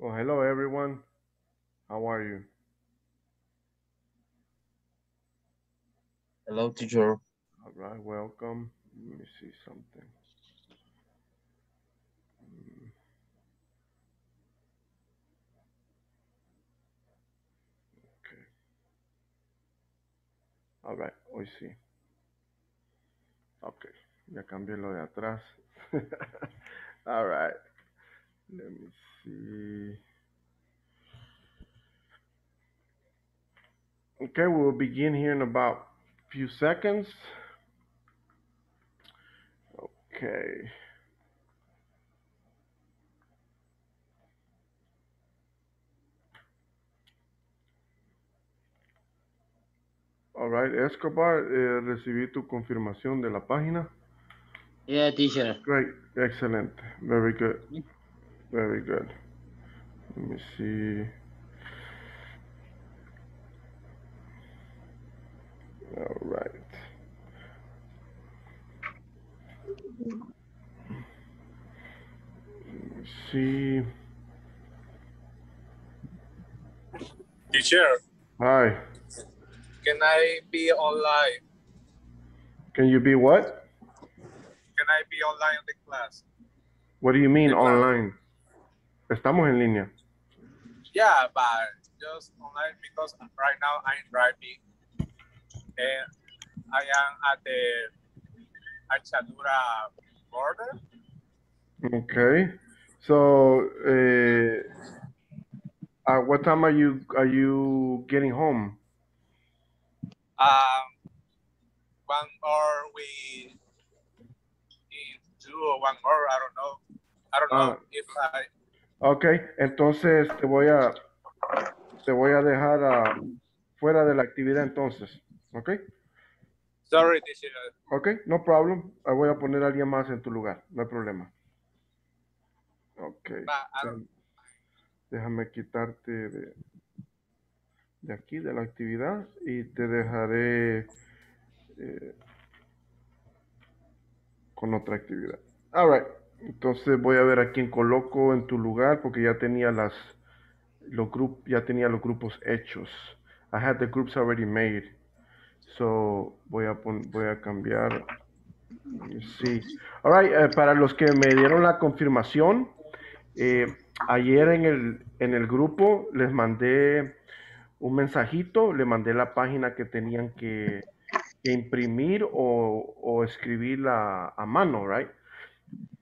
Well, hello everyone. How are you? Hello, teacher. All right, welcome. Let me see something. Okay. All right, hoy sí. Okay, ya cambié lo de atrás. All right. Let me see. Okay, we'll begin here in about a few seconds. Okay. All right, Escobar, recibí tu confirmación de la página. Yeah, teacher. Great, excellent, very good. Very good. Let me see. All right. Let me see. Teacher. Hi. Can I be online? Can you be what? Can I be online in the class? What do you mean online? Estamos en línea. Yeah, but just online because right now I'm driving and I am at the Hachadura border. Okay. So what time are you getting home? 1 hour we need 2 or 1 hour, I don't know if I. Ok, entonces te voy a dejar fuera de la actividad entonces, ¿ok? Sorry, teacher. Ok, no problem. Voy a poner a alguien más en tu lugar, no hay problema. Ok. Déjame quitarte de aquí, de la actividad, y te dejaré con otra actividad. All right. Entonces voy a ver a quién coloco en tu lugar porque ya tenía los grupos hechos. I had the groups already made. So voy a cambiar. Sí. All right, para los que me dieron la confirmación, ayer en el grupo les mandé un mensajito, le mandé la página que tenían que imprimir o escribirla a mano, right?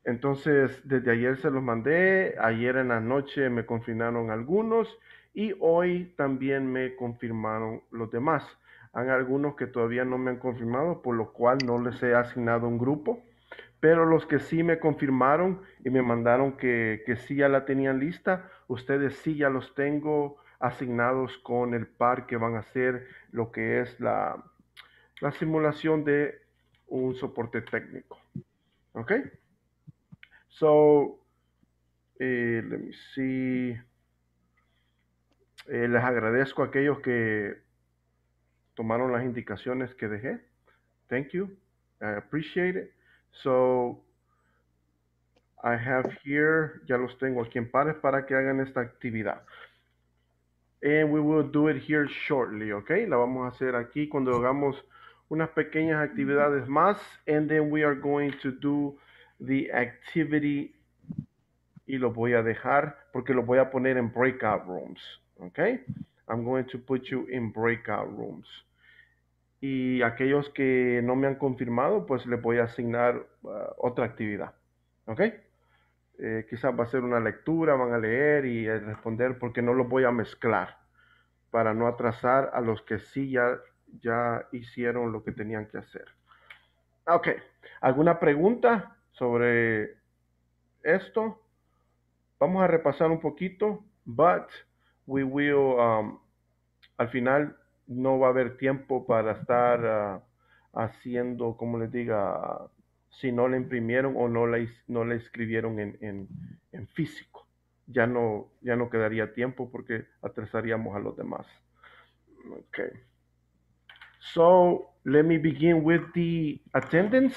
Entonces, desde ayer se los mandé, ayer en la noche me confirmaron algunos y hoy también me confirmaron los demás. Hay algunos que todavía no me han confirmado, por lo cual no les he asignado un grupo, pero los que sí me confirmaron y me mandaron que sí ya la tenían lista, ustedes sí ya los tengo asignados con el par que van a hacer lo que es la simulación de un soporte técnico. ¿Ok? So, let me see. Les agradezco a aquellos que tomaron las indicaciones que dejé. Thank you. I appreciate it. So, I have here, ya los tengo aquí en pares para que hagan esta actividad. And we will do it here shortly, okay? La vamos a hacer aquí cuando hagamos unas pequeñas actividades más. And then we are going to do the activity, y lo voy a dejar porque lo voy a poner en breakout rooms, okay? I'm going to put you in breakout rooms. Y aquellos que no me han confirmado, pues les voy a asignar otra actividad, okay? Quizás va a ser una lectura, van a leer y responder porque no los voy a mezclar para no atrasar a los que sí ya hicieron lo que tenían que hacer. Okay, ¿alguna pregunta sobre esto? Vamos a repasar un poquito, but we will, al final no va a haber tiempo para estar haciendo, como les diga, si no la imprimieron o no la escribieron en físico. Ya no quedaría tiempo porque atrasaríamos a los demás. Okay. So, let me begin with the attendance.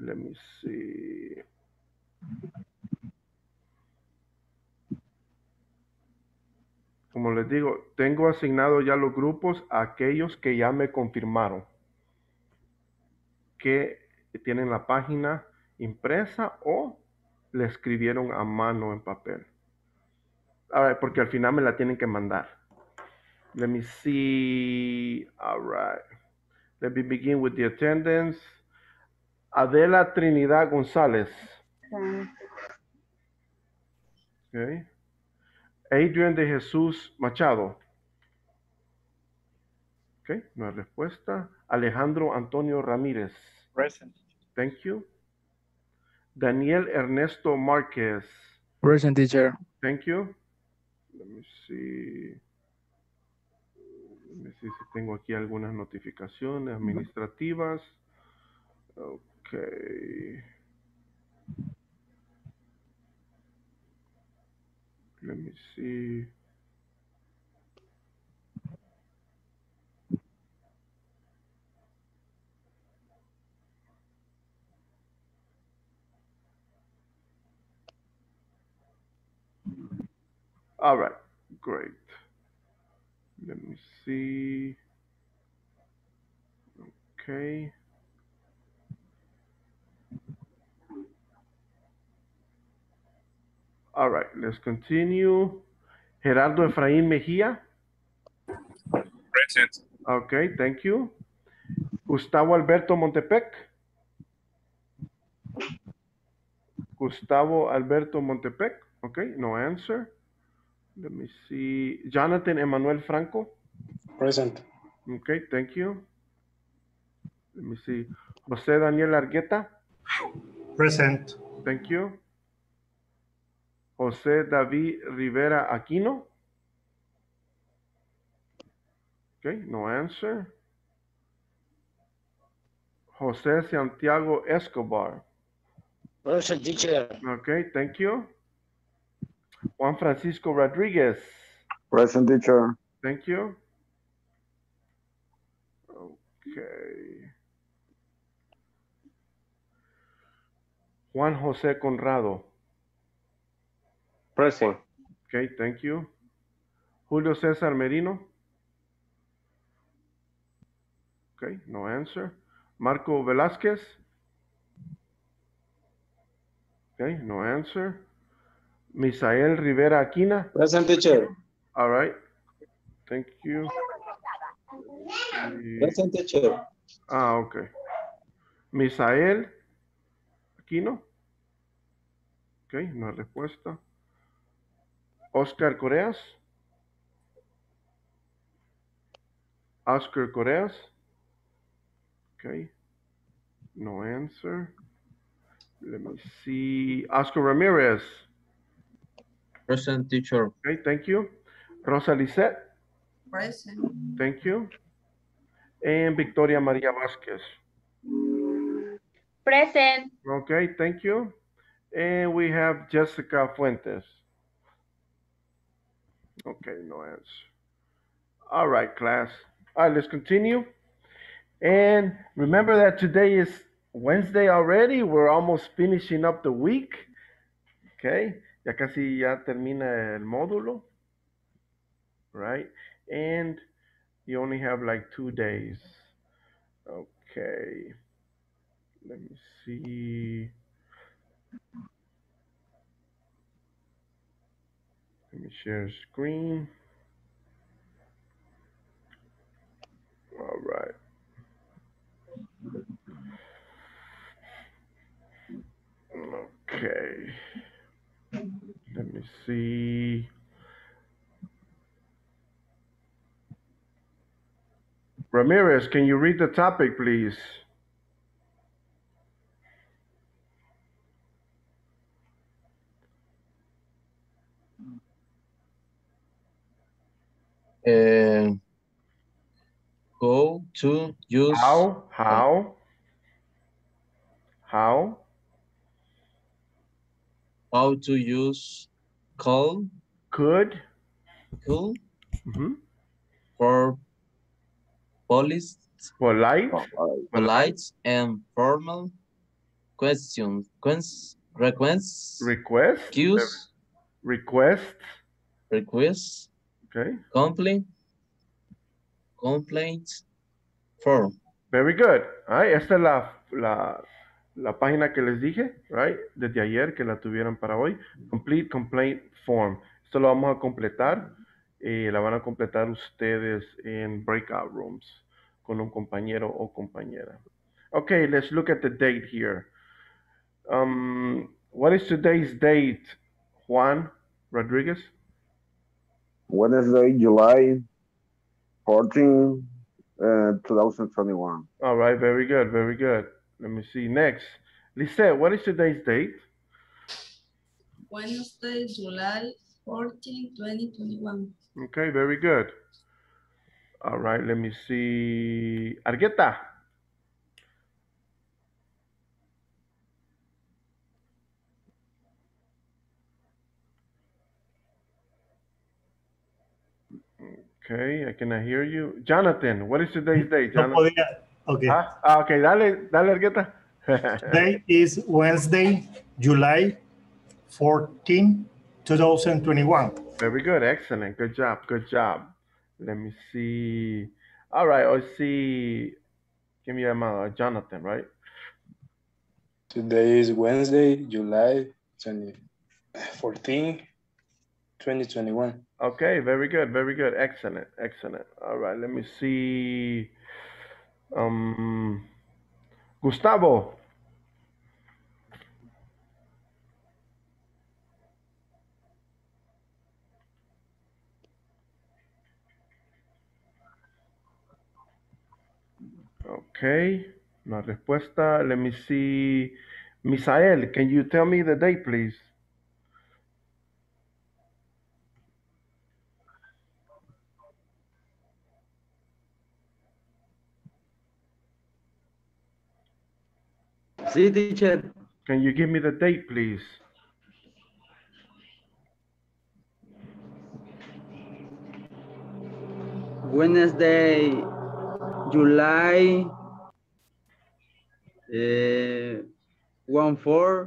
Let me see. Como les digo, tengo asignado ya los grupos a aquellos que ya me confirmaron que tienen la página impresa o le escribieron a mano en papel. A ver, porque al final me la tienen que mandar. Let me see. All right. Let me begin with the attendance. Adela Trinidad González. Okay. Adrián de Jesús Machado. Ok, no hay respuesta. Alejandro Antonio Ramírez. Present. Thank you. Daniel Ernesto Márquez. Present, teacher. Thank you. Let me see si tengo aquí algunas notificaciones administrativas. Ok. Let me see. All right, great. Let me see. Okay. All right, let's continue. Gerardo Efraín Mejía. Present. Okay, thank you. Gustavo Alberto Montepec. Gustavo Alberto Montepec. Okay, no answer. Let me see. Jonathan Emmanuel Franco. Present. Okay, thank you. Let me see. José Daniel Argueta. Present. Thank you. José David Rivera Aquino. Okay, no answer. José Santiago Escobar. Present, teacher. Okay, thank you. Juan Francisco Rodriguez. Present, teacher. Thank you. Okay. Juan José Conrado. Present. Okay, thank you. Julio César Merino. Okay, no answer. Marco Velázquez. Okay, no answer. Misael Rivera Aquina. Present, teacher. All right. Thank you. Present, teacher. Ah, okay. Misael Aquino. Okay, no hay respuesta. Oscar Coreas. Oscar Coreas. Okay. No answer. Let me see. Oscar Ramirez. Present, teacher. Okay, thank you. Rosa Lisette. Present. Thank you. And Victoria Maria Vasquez. Present. Okay, thank you. And we have Jessica Fuentes. Okay, no answer. All right, class. All right, let's continue. And remember that today is Wednesday already. We're almost finishing up the week. Okay, ya casi ya termina el módulo. Right? And you only have like 2 days. Okay. Let me see. Let me share screen. All right. Okay. Let me see. Ramirez, can you read the topic, please? Go to use how to use could mm-hmm. for polite and formal questions requests Okay. Complaints form. Very good. All right. Esta es la página que les dije, right? Desde ayer que la tuvieron para hoy. Complete complaint form. Esto lo vamos a completar. La van a completar ustedes en breakout rooms con un compañero o compañera. Okay, let's look at the date here. What is today's date, Juan Rodriguez? Wednesday, July 14, 2021. All right, very good, very good. Let me see. Next, Lisette, what is today's date? Wednesday, July 14, 2021. Okay, very good. All right, let me see. Argueta. Okay, I cannot hear you. Jonathan, what is today's date? Jonathan? No podía. Okay. Ah, okay, dale, Argueta. Today is Wednesday, July 14, 2021. Very good, excellent. Good job, good job. Let me see. All right, I see. Give me a Jonathan, right? Today is Wednesday, July 14, 2021. Okay, very good, excellent, excellent. All right, let me see. Gustavo. Okay, no respuesta. Let me see. Misael, can you tell me the date, please? Sí, teacher. Can you give me the date, please? Wednesday, July 14,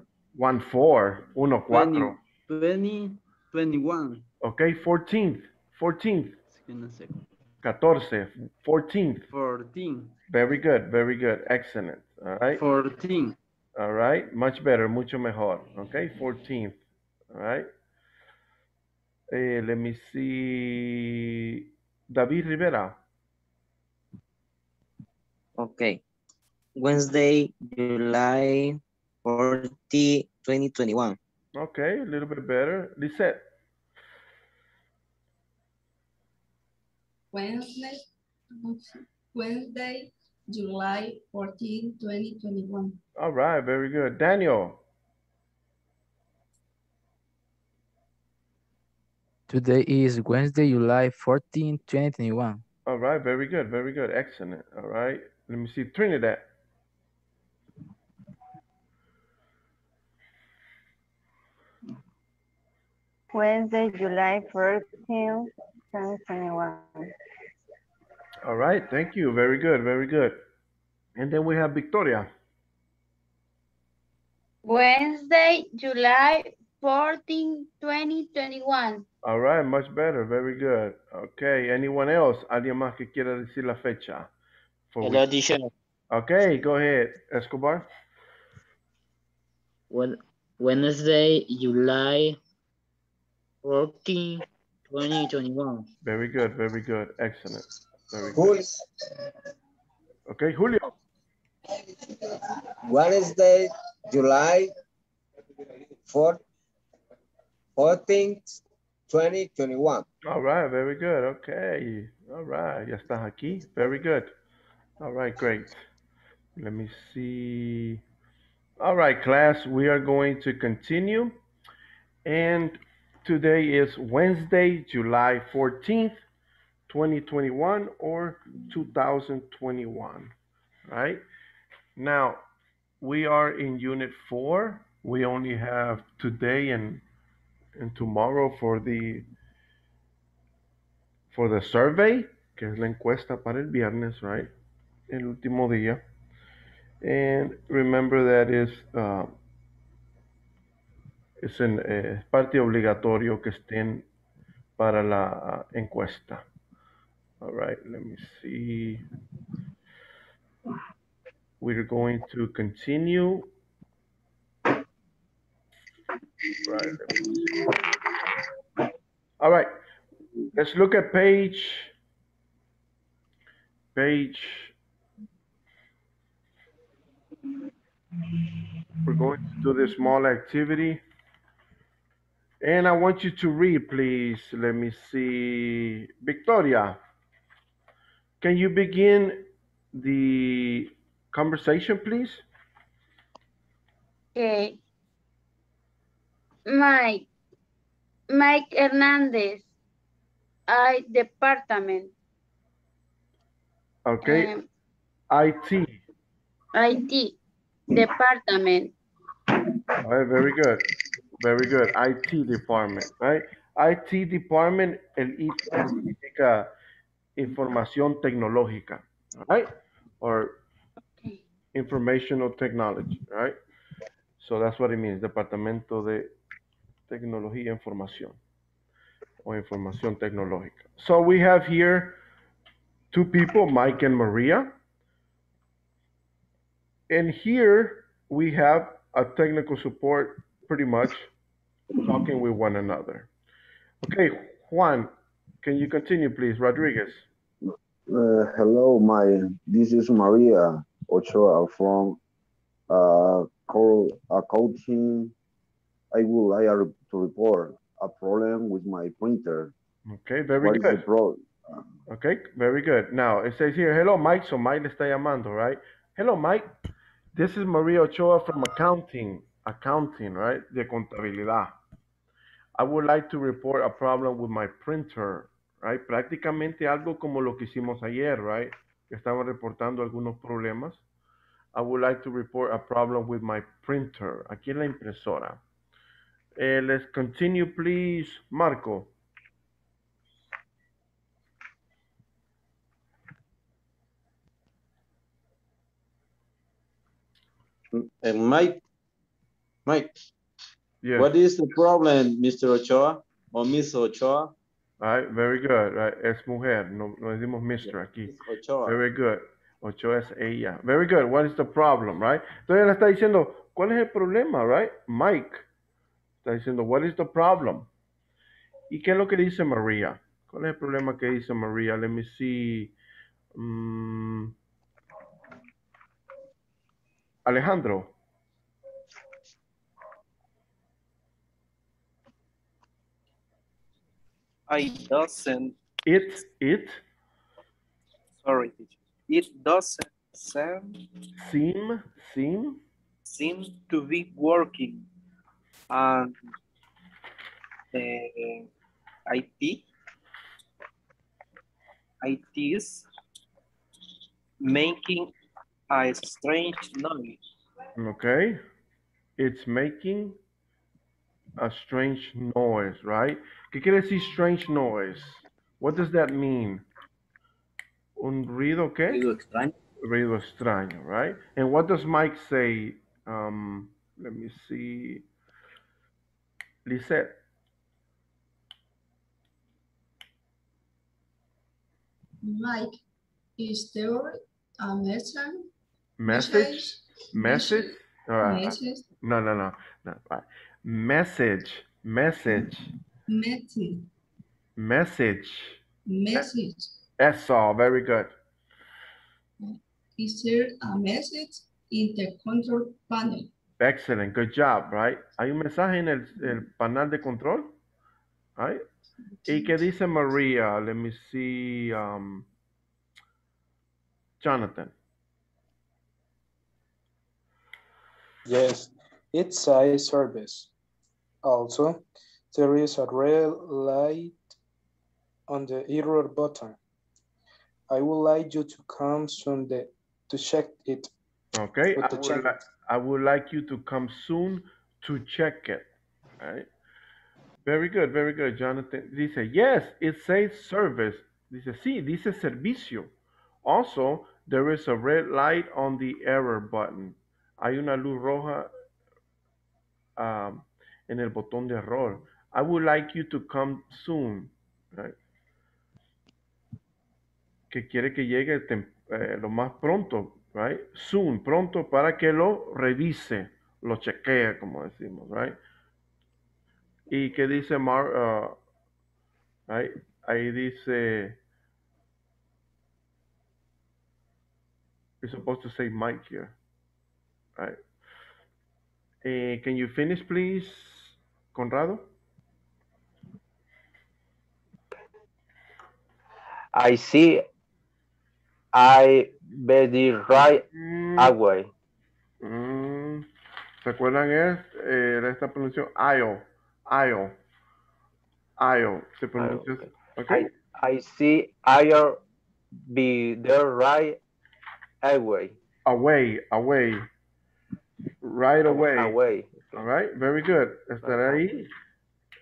2021. Okay, 14th. 14th. Very good, very good. Excellent. All right. 14. All right. Much better. Mucho mejor. Okay. 14th. All right. Let me see. David Rivera. Okay. Wednesday, July 14, 2021. Okay. A little bit better. Lisette. Wednesday, July 14, 2021. All right, very good. Daniel. Today is Wednesday, July 14, 2021. All right, very good, very good. Excellent. All right, let me see. Trinidad. Wednesday, July 14, 2021. All right, thank you. Very good, very good. And then we have Victoria. Wednesday, July 14, 2021. All right, much better. Very good. Okay, anyone else? ¿Alguien más que quiera decir la fecha? Hello, teacher. Okay, go ahead, Escobar. Well, Wednesday, July 14, 2021. Very good, very good. Excellent. Okay, Julio. Wednesday, July 14th, 2021. All right, very good. Okay. All right. Ya estás aquí. Very good. All right, great. Let me see. All right, class, we are going to continue. And today is Wednesday, July 14th. 2021 or 2021, right? Now, we are in Unit 4. We only have today and tomorrow for the survey, que es la encuesta para el viernes, right? El último día. And remember that es parte obligatorio que estén para la encuesta. All right, let me see. We're going to continue. All right, let me see. All right, let's look at page. We're going to do this small activity. And I want you to read, please. Let me see. Victoria, can you begin the conversation, please? Okay. Mike Hernandez, I department. Okay. IT department. All right, very good. Very good. IT department, right? IT department, el IT significa información tecnológica, right? Or informational technology, right? So that's what it means, departamento de tecnología e información, or información tecnológica. So we have here two people, Mike and Maria. And here we have a technical support pretty much talking with one another. Okay, Juan, can you continue, please? Rodriguez. Hello, this is Maria Ochoa from coaching. I would like to report a problem with my printer. Okay, very good. Okay, very good. Now, it says here, hello, Mike. So Mike le está llamando, right? Hello, Mike. This is Maria Ochoa from accounting, right? De contabilidad. I would like to report a problem with my printer, right? Prácticamente algo como lo que hicimos ayer, right? Estamos reportando algunos problemas. I would like to report a problem with my printer. Aquí en la impresora. Let's continue, please, Marco. Mike. Yes. What is the problem, Mr. Ochoa or Miss Ochoa? All right, very good. Right. Es mujer. No decimos Mr. aquí. Ochoa. Very good. Ochoa es ella. Very good. What is the problem, right? Entonces le está diciendo, ¿cuál es el problema, right? Mike está diciendo, what is the problem? ¿Y qué es lo que dice María? ¿Cuál es el problema que dice María? Let me see. Alejandro. It doesn't seem to be working. And the IT is making a strange noise. Okay, it's making a strange noise, right? ¿Qué quiere decir strange noise? What does that mean? ¿Un ruido qué? Ruido extraño. Ruido extraño, right? And what does Mike say? Let me see. Lisette. Mike, is there a message? Message? All right. Message? No. Right. Message. That's all. Very good. Is there a message in the control panel? Excellent. Good job, right? Hay un mensaje en el panel de control, right? ¿Y qué dice Maria? Let me see. Jonathan. Yes, it's a service. Also, there is a red light on the error button. I would like you to come soon to check it. Okay, I would like you to come soon to check it. All right. Very good, Jonathan. Dice, yes, it says service. Dice, sí, dice servicio. Also, there is a red light on the error button. Hay una luz roja en el botón de error. I would like you to come soon. right? Que quiere que llegue lo más pronto, right? Soon, pronto, para que lo revise, lo chequee, como decimos, right? Y que dice ahí dice, it's supposed to say Mike here, right? Can you finish, please, Conrado? I see. I very right away. ¿Se acuerdan esta pronunciación? IO. Se pronuncia. Okay. I see. I'll be there right away. Away. Right away. Away. All right. Very good. Estará ahí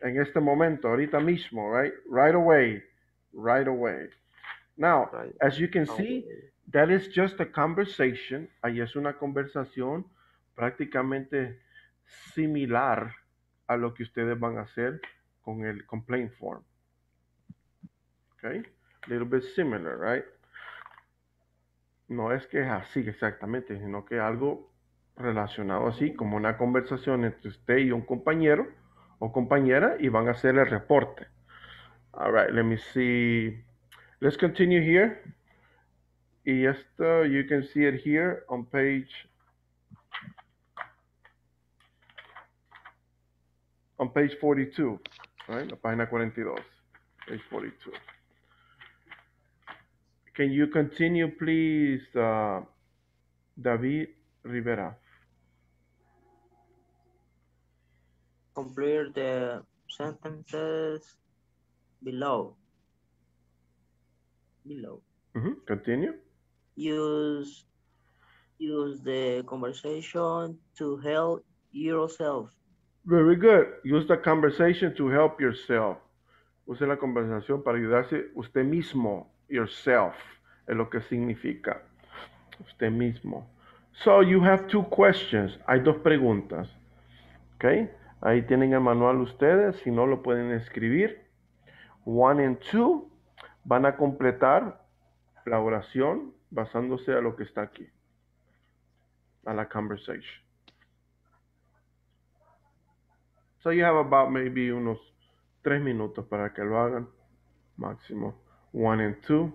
en este momento, ahorita mismo, right? Right away. Now, as you can see, that is just a conversation. Ahí es una conversación prácticamente similar a lo que ustedes van a hacer con el complaint form. Okay? A little bit similar, right? No es que es así exactamente, sino que algo relacionado así, como una conversación entre usted y un compañero o compañera, y van a hacer el reporte. All right, let me see. Let's continue here. Y esto, you can see it here on page 42, right? La página 42, page 42. Can you continue, please, David Rivera? Complete the sentences below. Continue. Use the conversation to help yourself. Very good. Use the conversation to help yourself. Use la conversación para ayudarse usted mismo. Yourself es lo que significa usted mismo. So you have two questions. Hay dos preguntas. Okay. Ahí tienen el manual ustedes. Si no, lo pueden escribir. 1 and 2. Van a completar la oración basándose a lo que está aquí, a la conversation. So you have about maybe unos 3 minutos para que lo hagan, máximo. 1 and 2.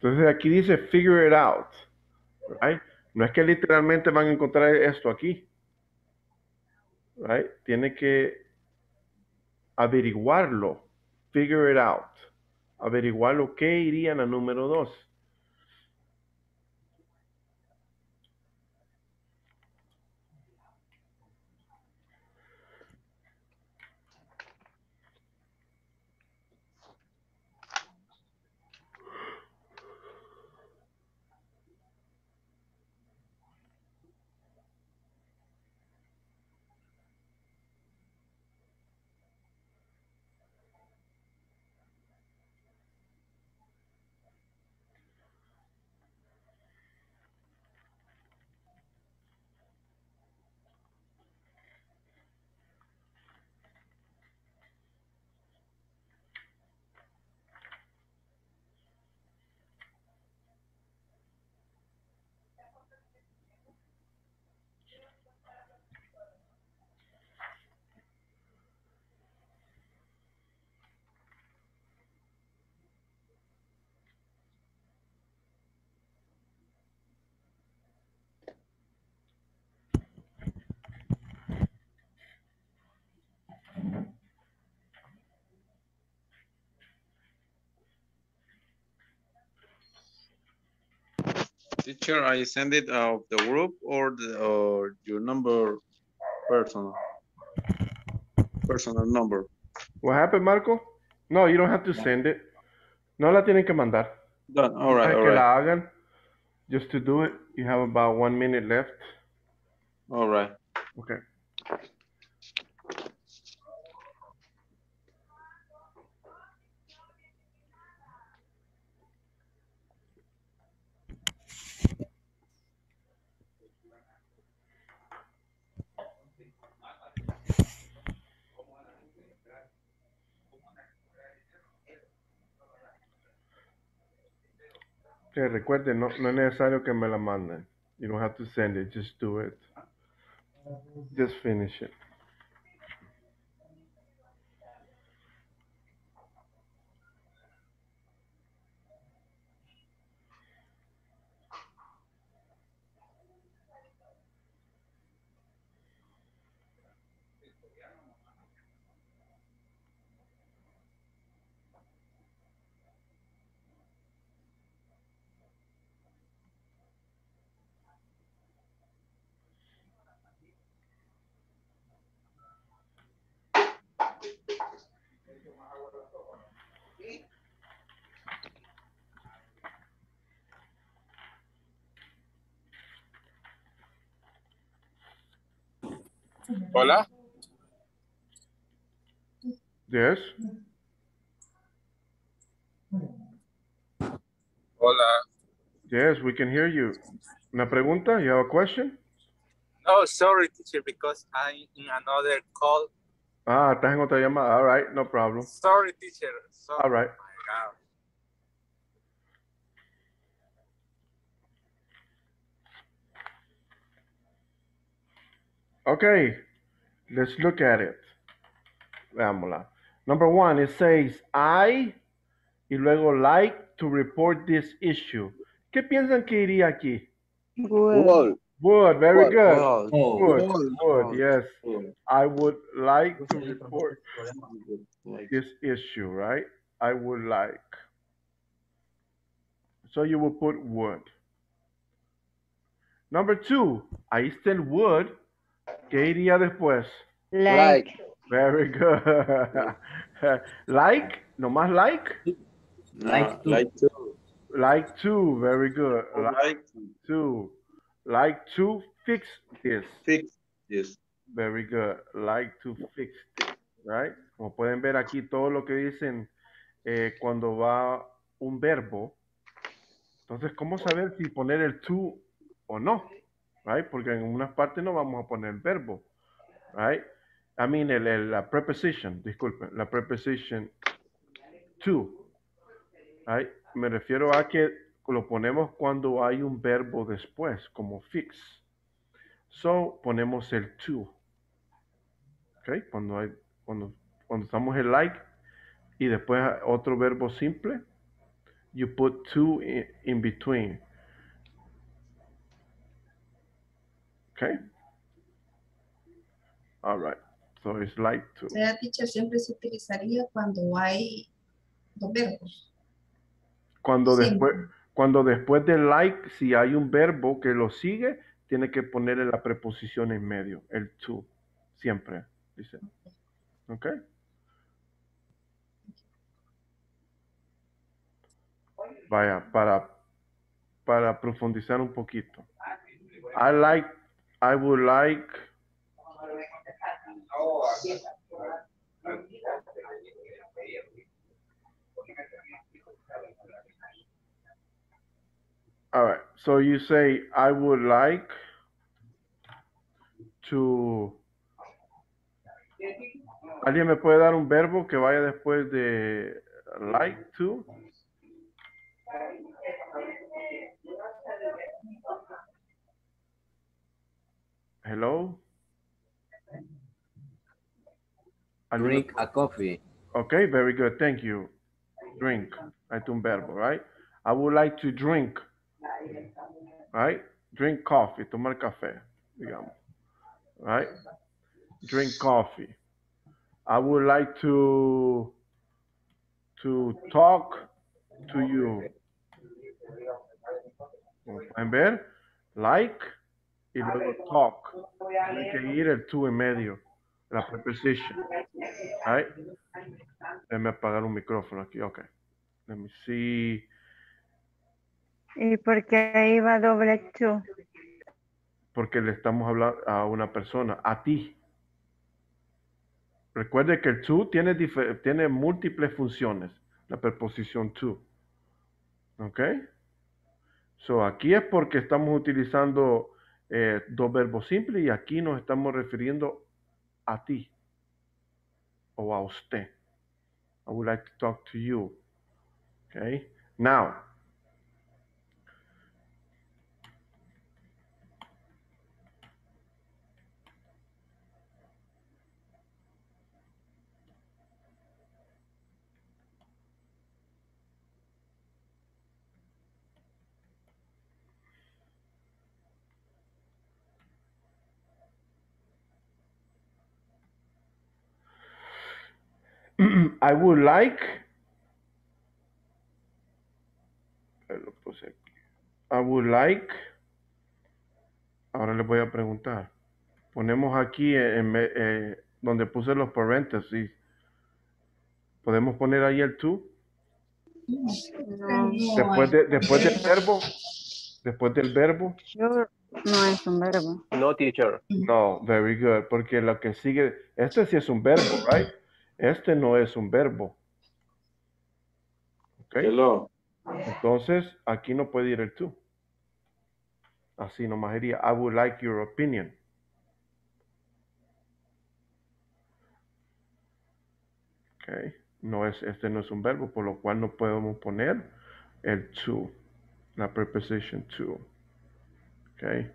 Entonces aquí dice figure it out, right? No es que literalmente van a encontrar esto aquí, right? Tiene que averiguarlo, figure it out, averiguarlo, qué irían a número 2. Teacher, I send it out the group or your number personal number. What happened, Marco? No, you don't have to send it. No la tienen que mandar. Done. All right. Que la hagan. Just to do it, you have about 1 minute left. All right. Okay. Recuerden, no es necesario que me la manden. You don't have to send it, just do it. Just finish it. Hola. Yes. Hola. Yes, we can hear you. Una pregunta? You have a question? No, sorry, teacher, because I'm in another call. Ah, estás en otra llamada. All right, no problem. Sorry, teacher. Sorry. All right. Oh, okay, let's look at it. Veámosla. Number one, it says, I, y luego like to report this issue. ¿Qué piensan que iría aquí? Would. Would, very would. Good. Would, yes. Would. I would like to report this issue, right? I would like. So you will put would. Number two, I still would. ¿Qué iría después? Like. Very good. Like, nomás like? Like to. Like to. Like to, very good. Like to. Like to fix this. Fix this. Very good. Like to fix this, right? Como pueden ver aquí todo lo que dicen cuando va un verbo. Entonces, ¿cómo saber si poner el to o no? Right? Porque en unas partes no vamos a poner el verbo, right? I mean, la preposition, disculpen, la preposition to, right? Me refiero a que lo ponemos cuando hay un verbo después, como fix. So, ponemos el to, okay? Cuando estamos en like y después otro verbo simple, you put to in between. Okay. All right. So it's like to. O sea, teacher, siempre se utilizaría cuando hay dos verbos. Cuando después del like, si hay un verbo que lo sigue, tiene que ponerle la preposición en medio, el to, siempre, dice. Okay. Vaya, para profundizar un poquito. I would like all right, so you say I would like to. ¿Alguien me puede dar un verbo que vaya después de like to? Hello. Drink a coffee. Okay, very good. Thank you. Drink. Hay un verbo, right? I would like to drink. Right? Drink coffee. Tomar café, digamos. Right? Drink coffee. I would like to talk to you. ¿Pueden ver? Like. Y luego talk. Tiene que ir el to en medio. La preposición. Right? Déjame apagar un micrófono aquí. Ok. Let me see. ¿Y por qué ahí va doble to? Porque le estamos hablando a una persona, a ti. Recuerde que el to tiene múltiples funciones, la preposición to. ¿Ok? So, aquí es porque estamos utilizando dos verbos simples y aquí nos estamos refiriendo a ti o a usted. I would like to talk to you. Okay. Now, I would like, I would like, ahora les voy a preguntar, ponemos aquí donde puse los paréntesis, ¿podemos poner ahí el to? No. Después del verbo. No es un verbo. No, teacher. No, very good, porque lo que sigue, este sí es un verbo, right? Este no es un verbo. Ok. Hello. Entonces, aquí no puede ir el tú. Así nomás iría. I would like your opinion. Ok. Este no es un verbo, por lo cual no podemos poner el to. La preposición to. Ok.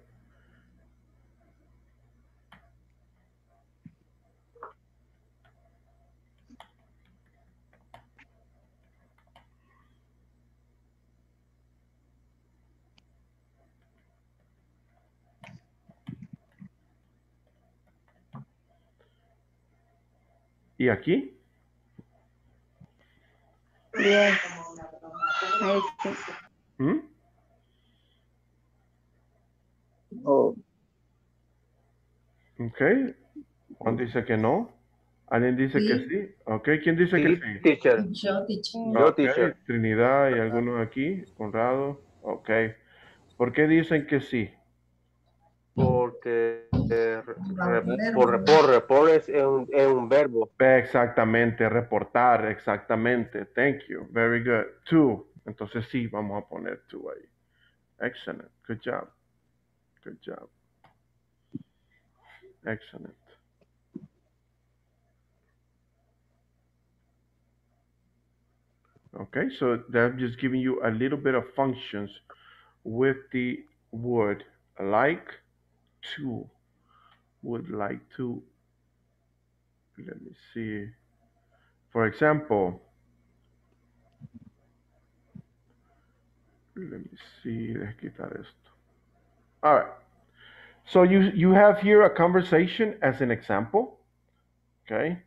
¿Y aquí? Yes. ¿Mm? Oh. Ok. Juan dice que no. ¿Alguien dice sí. que sí? Ok. ¿Quién dice sí, que sí? Teacher. Yo, teacher. Okay. Teacher. Trinidad y algunos aquí. Conrado. Ok. ¿Por qué dicen que sí? Porque report es un verbo. Exactamente, reportar, exactamente. Thank you, very good. To, entonces sí, vamos a poner to ahí. Excellent, good job. Good job. Excellent. Okay, so they're just giving you a little bit of functions with the word like, to, would like to. Let me see. For example, let me see. Let's quitar esto. All right. So you have here a conversation as an example. Okay.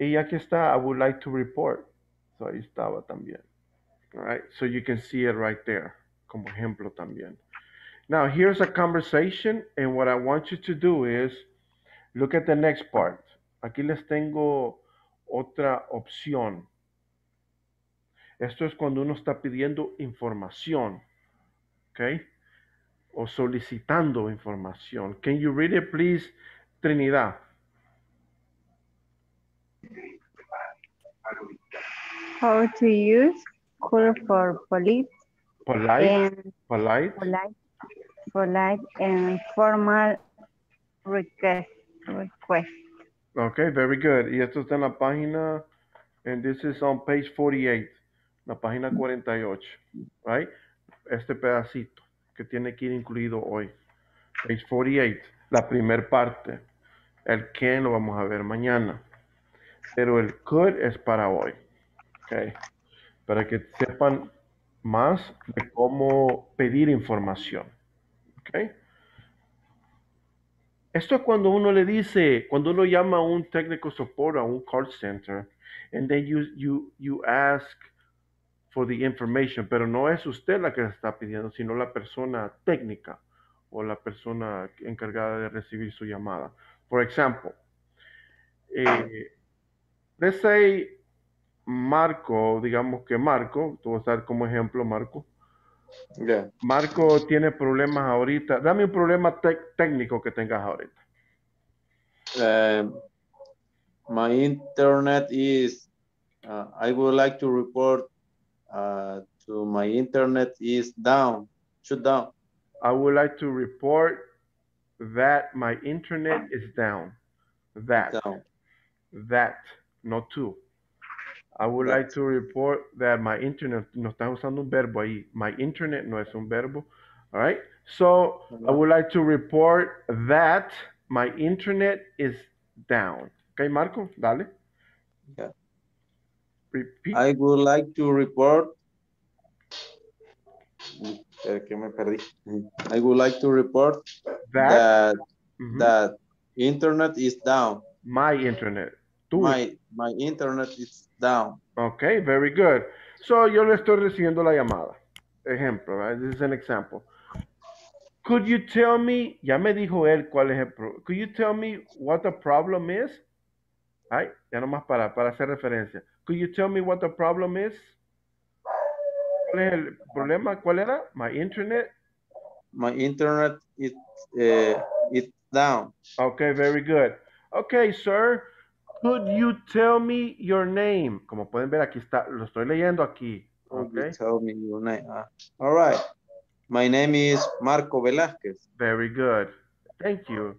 Y aquí está, I would like to report. So ahí estaba también. All right. So you can see it right there. Como ejemplo también. Now, here's a conversation, and what I want you to do is look at the next part. Aquí les tengo otra opción. Esto es cuando uno está pidiendo información, ¿ok? O solicitando información. Can you read it, please, Trinidad? How to use call for police. Polite and formal request. Okay, very good. Y esto está en la página, and this is on page 48, la página 48, right? Este pedacito que tiene que ir incluido hoy. Page 48, la primer parte. El can lo vamos a ver mañana, pero el could es para hoy. Okay, para que sepan más de cómo pedir información. Okay. Esto es cuando uno le dice, cuando uno llama a un technical support, a un call center, and then you ask for the information, pero no es usted la que la está pidiendo, sino la persona técnica o la persona encargada de recibir su llamada. Por ejemplo, let's say Marco, digamos que Marco, tú vas a dar como ejemplo Marco, Yeah. Marco tiene problemas ahorita. Dame un problema técnico que tengas ahorita. My internet is, I would like to report to my internet is down, shut down. I would like to report that my internet is down. I would like to report that my internet, no están usando un verbo ahí. My internet no es un verbo. All right. So I would like to report that my internet is down. Okay, Marco, dale. Yeah. Repeat. I would like to report. Que me perdí. I would like to report that that internet is down. My internet. My internet is down. Okay, very good. So, yo le estoy recibiendo la llamada. Ejemplo, right? This is an example. Could you tell me, ya me dijo él cuál es el problema. Could you tell me what the problem is? Right? Ya nomás para hacer referencia. Could you tell me what the problem is? ¿Cuál es el problema? ¿Cuál era? My internet. My internet is it's down. Okay, very good. Okay, sir. Could you tell me your name? Como pueden ver, aquí está, lo estoy leyendo aquí. Okay. Tell me your name. All right. My name is Marco Velázquez. Very good. Thank you.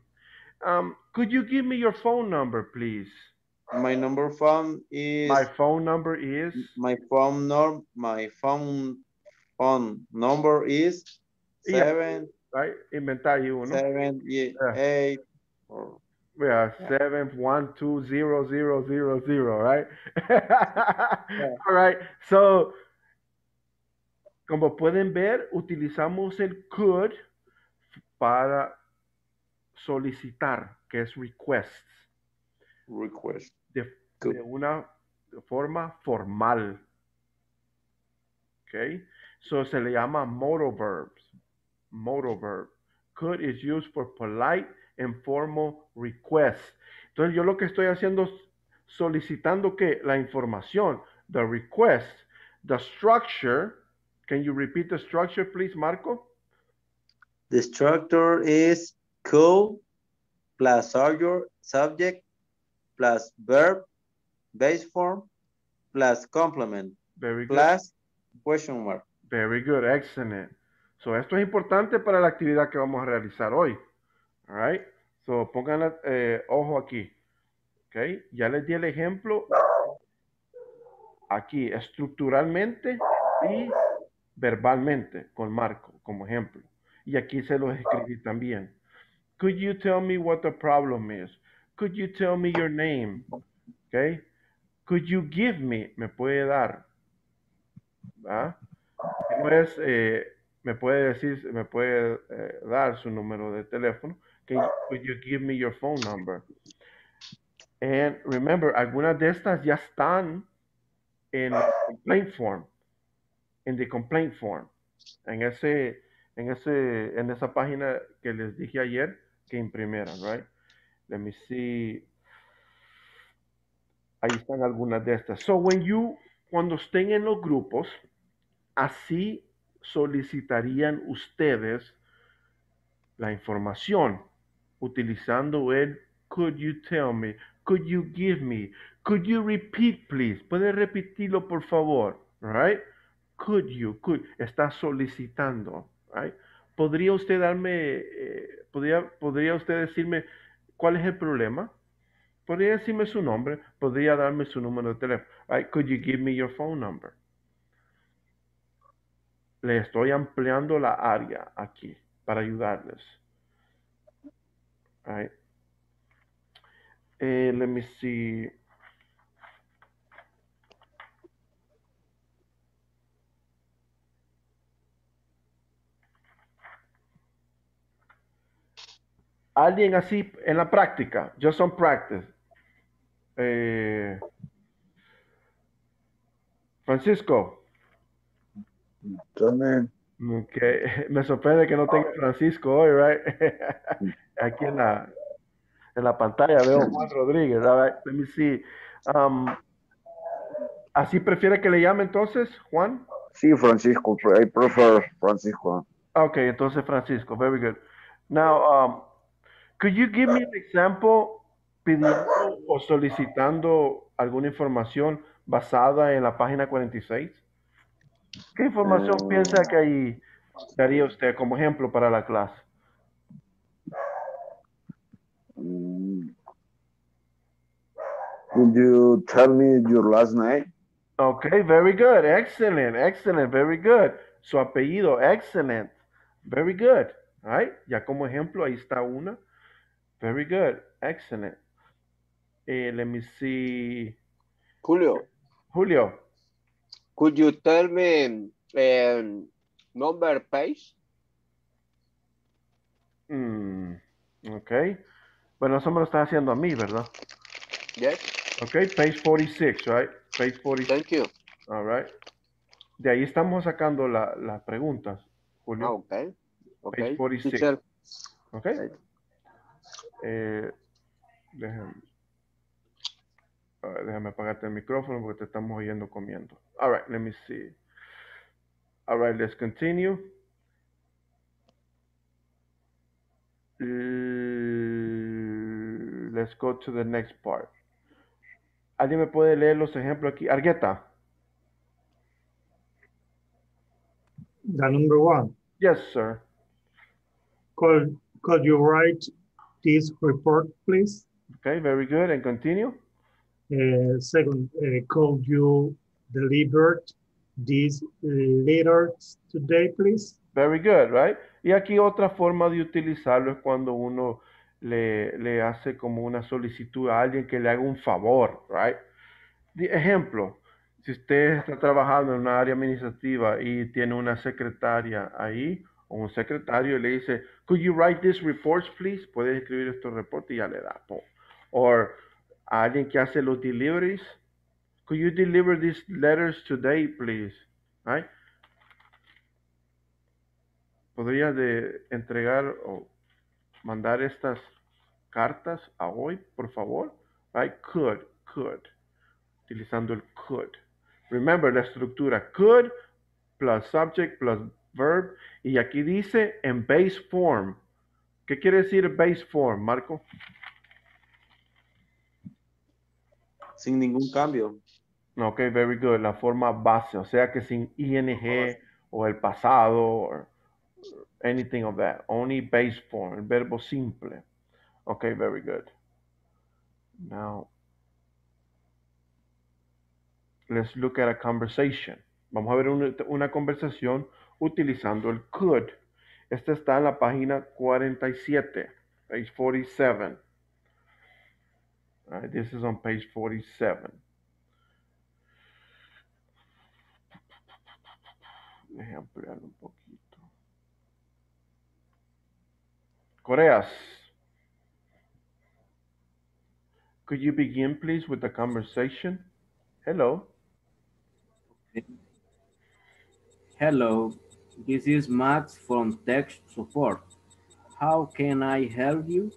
Could you give me your phone number, please? My phone number is. My phone number is. Yeah. Seven. Right. Inventar uno. 7 8. Or, we are 7120000, right? Yeah. All right. So, como pueden ver, utilizamos el could para solicitar, que es request. Request. De una forma formal. Okay. So, se le llama modal verbs. Modal verb. Could is used for polite and formal request. Entonces yo lo que estoy haciendo es solicitando que la información, the request, the structure. Can you repeat the structure, please, Marco? The structure is could plus subject plus verb base form plus complement. Very good. Plus question mark. Very good, excellent. So esto es importante para la actividad que vamos a realizar hoy. All right. So, pongan ojo aquí. Okay. Ya les di el ejemplo aquí, estructuralmente y verbalmente, con Marco, como ejemplo. Y aquí se los escribí también. Could you tell me what the problem is? Could you tell me your name? Okay. Could you give me? Me puede dar. ¿Ah? No es, me puede decir, me puede dar su número de teléfono. Could you give me your phone number? And remember, algunas de estas ya están en complaint form, en the complaint form, en esa página que les dije ayer que imprimieran, right? Let me see. Ahí están algunas de estas. So cuando estén en los grupos, así solicitarían ustedes la información, utilizando el could you tell me, could you give me, could you repeat please, puede repetirlo por favor, right? Could, está solicitando, right? ¿Podría usted darme, podría usted decirme cuál es el problema? ¿Podría decirme su nombre? ¿Podría darme su número de teléfono? Right? Could you give me your phone number? Le estoy ampliando la área aquí para ayudarles. All right. Let me see. Alguien así en la práctica, just on practice. Francisco. También. Okay. Me sorprende que no tenga Francisco hoy, right? Aquí en la pantalla veo a Juan Rodríguez. All right, let me see. ¿Así prefiere que le llame entonces, Juan? Sí, Francisco. I prefer Francisco. Okay, entonces Francisco. Very good. Now, could you give me an example pidiendo o solicitando alguna información basada en la página 46? ¿Qué información piensa que ahí daría usted como ejemplo para la clase? Could you tell me your last name? Okay, very good. Excellent, excellent, very good. Su apellido, excellent. Very good. All right, ya como ejemplo, ahí está una. Very good, excellent. Let me see. Julio. Julio. Could you tell me number page? Okay. Bueno, eso me lo estás haciendo a mí, ¿verdad? Yes. Okay, page 46, right? Page 46. Thank you. All right. De ahí estamos sacando las preguntas, Julio. Ah, okay. Okay. Page 46. Teacher. Okay. Déjame apagarte el micrófono porque te estamos oyendo comiendo. All right, let me see. All right, let's continue. Let's go to the next part. ¿Alguien me puede leer los ejemplos aquí? Argueta. The number one. Yes, sir. Could you write this report, please? Okay, very good. And continue. Second, could you deliver these letters today, please? Very good, right? Y aquí otra forma de utilizarlo es cuando uno le hace como una solicitud a alguien que le haga un favor, right? De ejemplo, si usted está trabajando en una área administrativa y tiene una secretaria ahí o un secretario y le dice, could you write these reports, please? Puedes escribir estos reportes y ya le da. Or, a alguien que hace los deliveries. Could you deliver these letters today, please? Right? ¿Podría entregar o mandar estas cartas a hoy, por favor? Right? Could. Utilizando el could. Remember la estructura. Could plus subject plus verb. Y aquí dice en base form. ¿Qué quiere decir base form, Marco? Sin ningún cambio. Ok, very good. La forma base, o sea que sin ing o el pasado o anything of that. Only base form, el verbo simple. Ok, very good. Now, let's look at a conversation. Vamos a ver una conversación utilizando el could. Esta está en la página 47, page 47. All right, this is on page 47. Deja ampliarlo un poquito. Coreas. Could you begin, please, with the conversation? Hello. Hello. This is Max from Tech Support. How can I help you?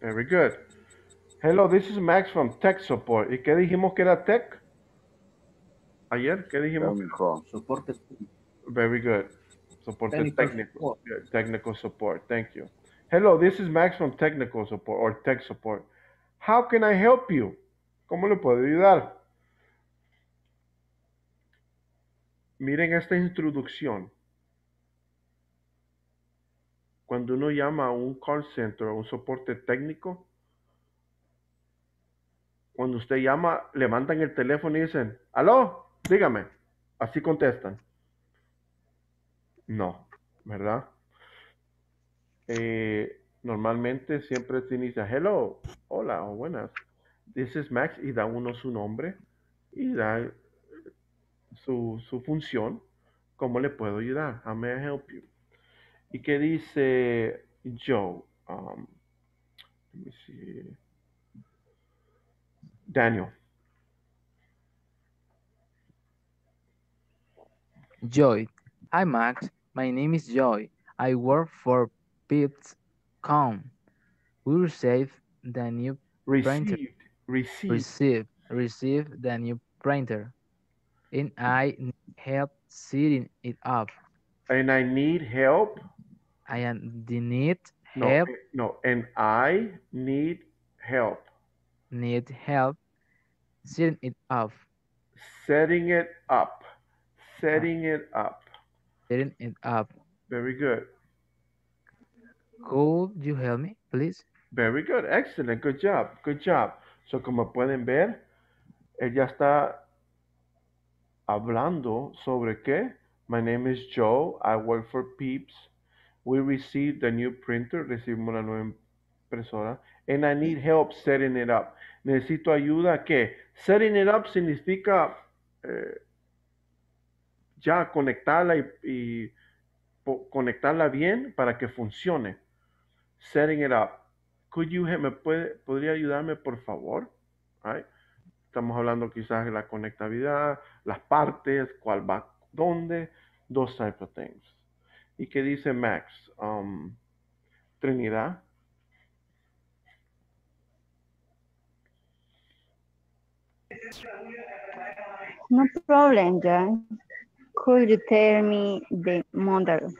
Very good. Hello, this is Max from Tech Support. ¿Y qué dijimos que era Tech? Ayer, ¿qué dijimos? Soporte. Very good. Soporte técnico. Support. Technical support. Thank you. Hello, this is Max from Technical Support or Tech Support. How can I help you? ¿Cómo le puedo ayudar? Miren esta introducción. Cuando uno llama a un call center o un soporte técnico, cuando usted llama, levantan el teléfono y dicen, aló, dígame. Así contestan. No, ¿verdad? Normalmente siempre se inicia, hello, hola, o buenas. This is Max, y da uno su nombre, y da su función. ¿Cómo le puedo ayudar? How may I help you? ¿Y qué dice Joe? Let me see. Daniel. Joy. Hi, Max. My name is Joy. I work for Pitts.com. We received the new printer. Received the new printer. And I need help setting it up. And I need help. I need help. Need help setting it up. Setting it up. Setting it up. Setting it up. Very good. Could you help me, please? Very good. Excellent. Good job. Good job. So, como pueden ver, ella está hablando sobre qué. My name is Joe. I work for Peeps. We received a new printer. Recibimos una nueva impresora. And I need help setting it up. Necesito ayuda. ¿Qué? Setting it up significa ya conectarla y conectarla bien para que funcione. Setting it up. Could you help me? ¿Podría ayudarme, por favor? Right. Estamos hablando quizás de la conectividad, las partes, cuál va, dónde, those types of things. ¿Y qué dice Max? Trinidad. No problem, John. Could you tell me the model?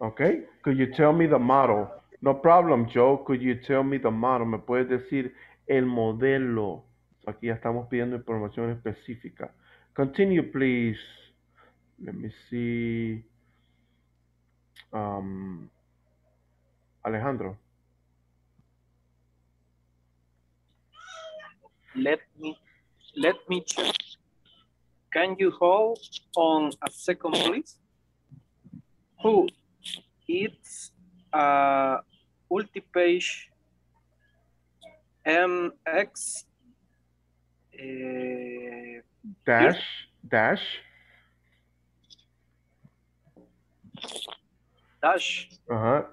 Okay. Could you tell me the model? No problem, Joe. Could you tell me the model? ¿Me puedes decir el modelo? Aquí ya estamos pidiendo información específica. Continue, please. Let me see. Alejandro. Let me check. Can you hold on a second, please? Who? It's a multi-page MX dash dash dash. Ajá.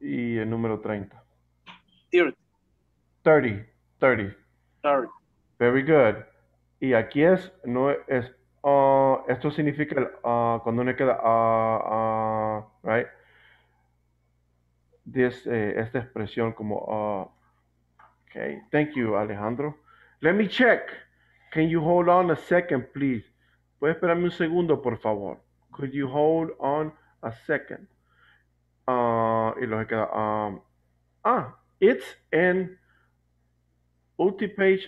Y el número 30. 30. Very good. Y aquí es, no es, esto significa cuando uno queda, right? Esta expresión como, okay. Thank you, Alejandro. Let me check. Can you hold on a second, please? ¿Puedes esperarme un segundo, por favor? Could you hold on a second? Y lo que queda, it's in multi-page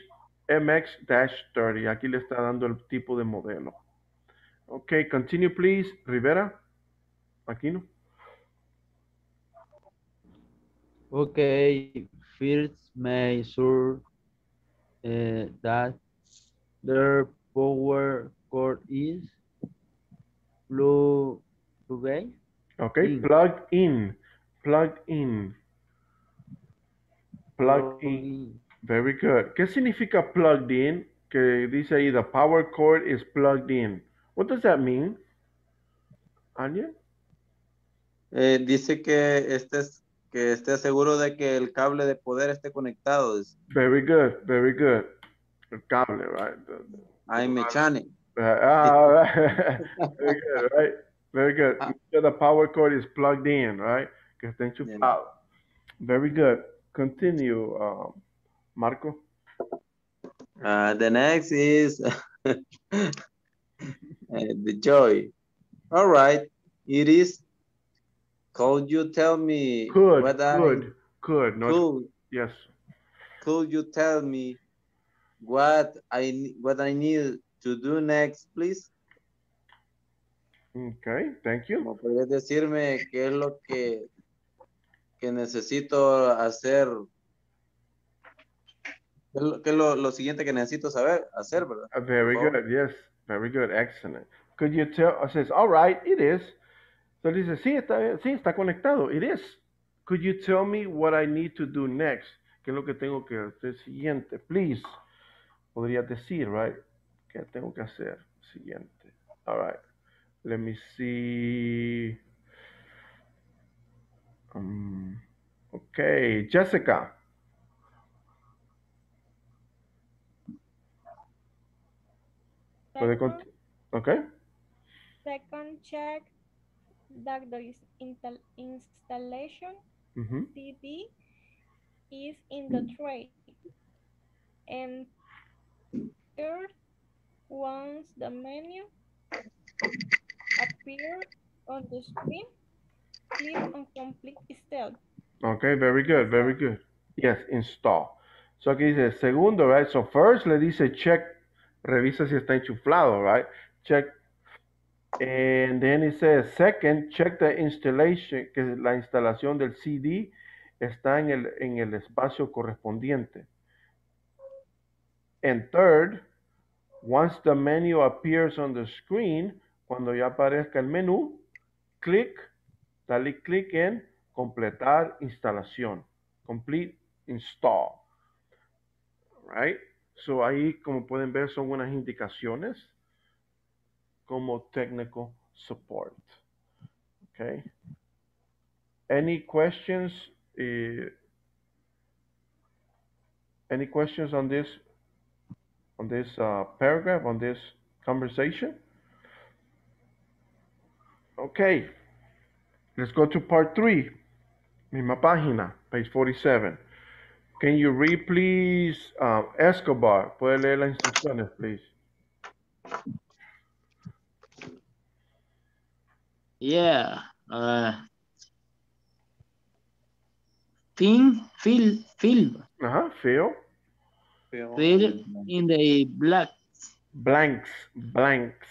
MX-30. Aquí le está dando el tipo de modelo. Okay, continue, please. Rivera. Aquino. Okay, first make sure that their power cord is plugged in. Okay, plugged in. Very good. ¿Qué significa plugged in? Que dice ahí, the power cord is plugged in. What does that mean? Anya? Dice que esté seguro de que el cable de poder esté conectado. Very good, very good. El cable, right? I'm mechanic. All right. Very good, right? Very good. The power cord is plugged in, right? Que esté enchufado. Yeah. Very good. Continue, Marco. The next is the joy. All right. It is. Could you tell me? Could you tell me what I need to do next, please? Okay, thank you. ¿Me podrías decirme qué es lo que necesito hacer? ¿Qué es lo siguiente que necesito saber hacer, verdad? Very good, yes. Very good, excellent. Could you tell? Says, all right, it is. Entonces dice, sí, está conectado. It is. Could you tell me what I need to do next? ¿Qué es lo que tengo que hacer siguiente? Please. Podrías decir, right? ¿Qué tengo que hacer siguiente? All right. Let me see. Okay, Jessica. Okay. Second check. That the installation CD is in the tray, and third, once the menu appear on the screen, click on complete install. Okay, very good, very good. Yes, install. So aquí dice segundo, right? So first le dice check, revisa si está enchuflado, right? Check. And then it says second, check the installation, que es la instalación del CD está en el espacio correspondiente. And third, once the menu appears on the screen, cuando ya aparezca el menú, click, dale clic en completar instalación, complete install. Right? So ahí, como pueden ver, son unas indicaciones como technical support. Okay. Any questions on this paragraph, on this conversation? Okay. Let's go to part 3. Misma página, page 47. Can you read, please, Escobar? ¿Puede leer las instrucciones, please? Yeah. Fill in the blanks. Blanks.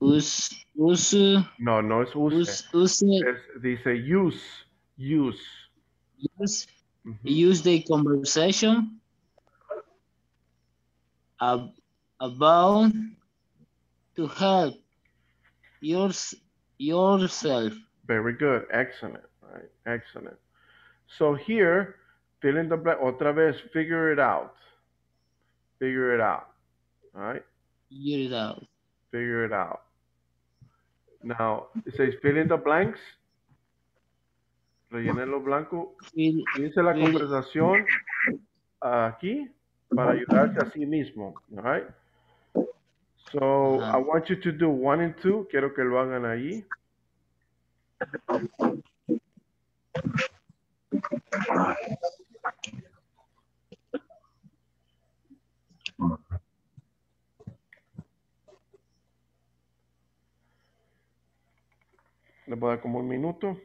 Use the conversation about to help yourself. Very good, excellent, right? Excellent. So here, fill in the blank. Otra vez, figure it out, all right? Figure it out. Now it says fill in the blanks. Rellenen los blancos. Dice la conversación aquí para ayudarse a sí mismo. All right? So I want you to do 1 and 2. Quiero que lo hagan allí. Le voy a dar como 1 minuto.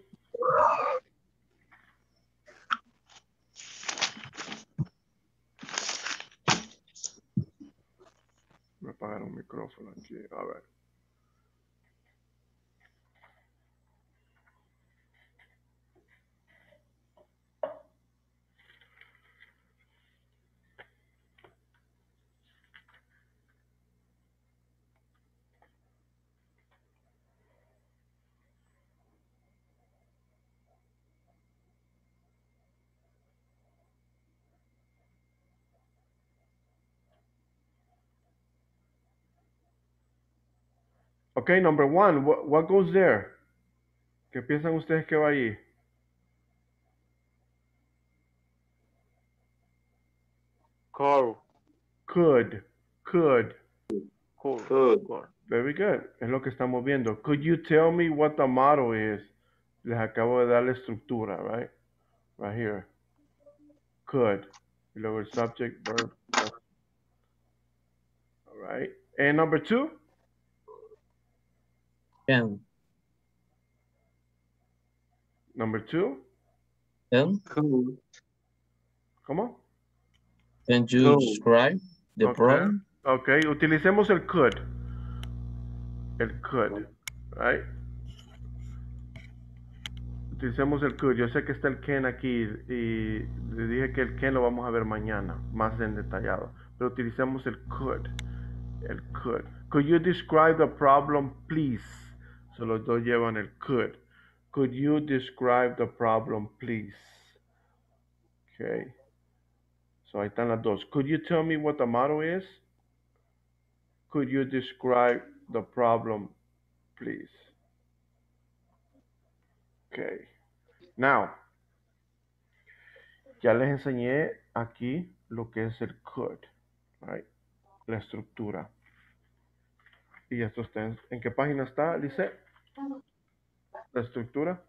Me apagaron el micrófono aquí, a ver. Okay, number 1, what goes there? ¿Qué piensan ustedes que va allí? Could. Very good. Es lo que estamos viendo. Could you tell me what the motto is? Les acabo de dar la estructura, right? Right here. Could. Y luego el subject, verb. All right. And number 2? Can. Number 2? Can. ¿Cómo? Can you describe the problem? Okay, utilicemos el could. Right? Utilicemos el could. Yo sé que está el can aquí y le dije que el can lo vamos a ver mañana, más en detallado. Pero utilicemos el could. Could you describe the problem, please? So los dos llevan el could. Could you describe the problem, please? Okay. So ahí están las dos. Could you tell me what the motto is? Could you describe the problem, please? Okay. Now, ya les enseñé aquí lo que es el could, right? La estructura. Y esto está ¿en qué página está, Lice? La estructura.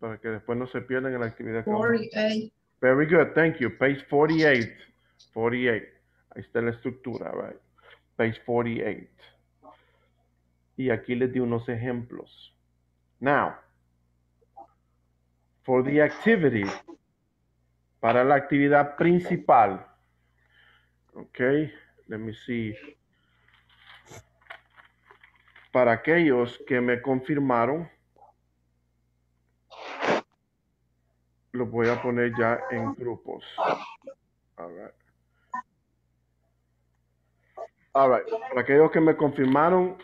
Para que después no se pierdan en la actividad. 48. Very good, thank you. Page 48. Ahí está la estructura, right? Page 48. Y aquí les di unos ejemplos. Now, for the activity, para la actividad principal. Okay, let me see. Para aquellos que me confirmaron, los voy a poner ya en grupos. All right. All right. Para aquellos que me confirmaron,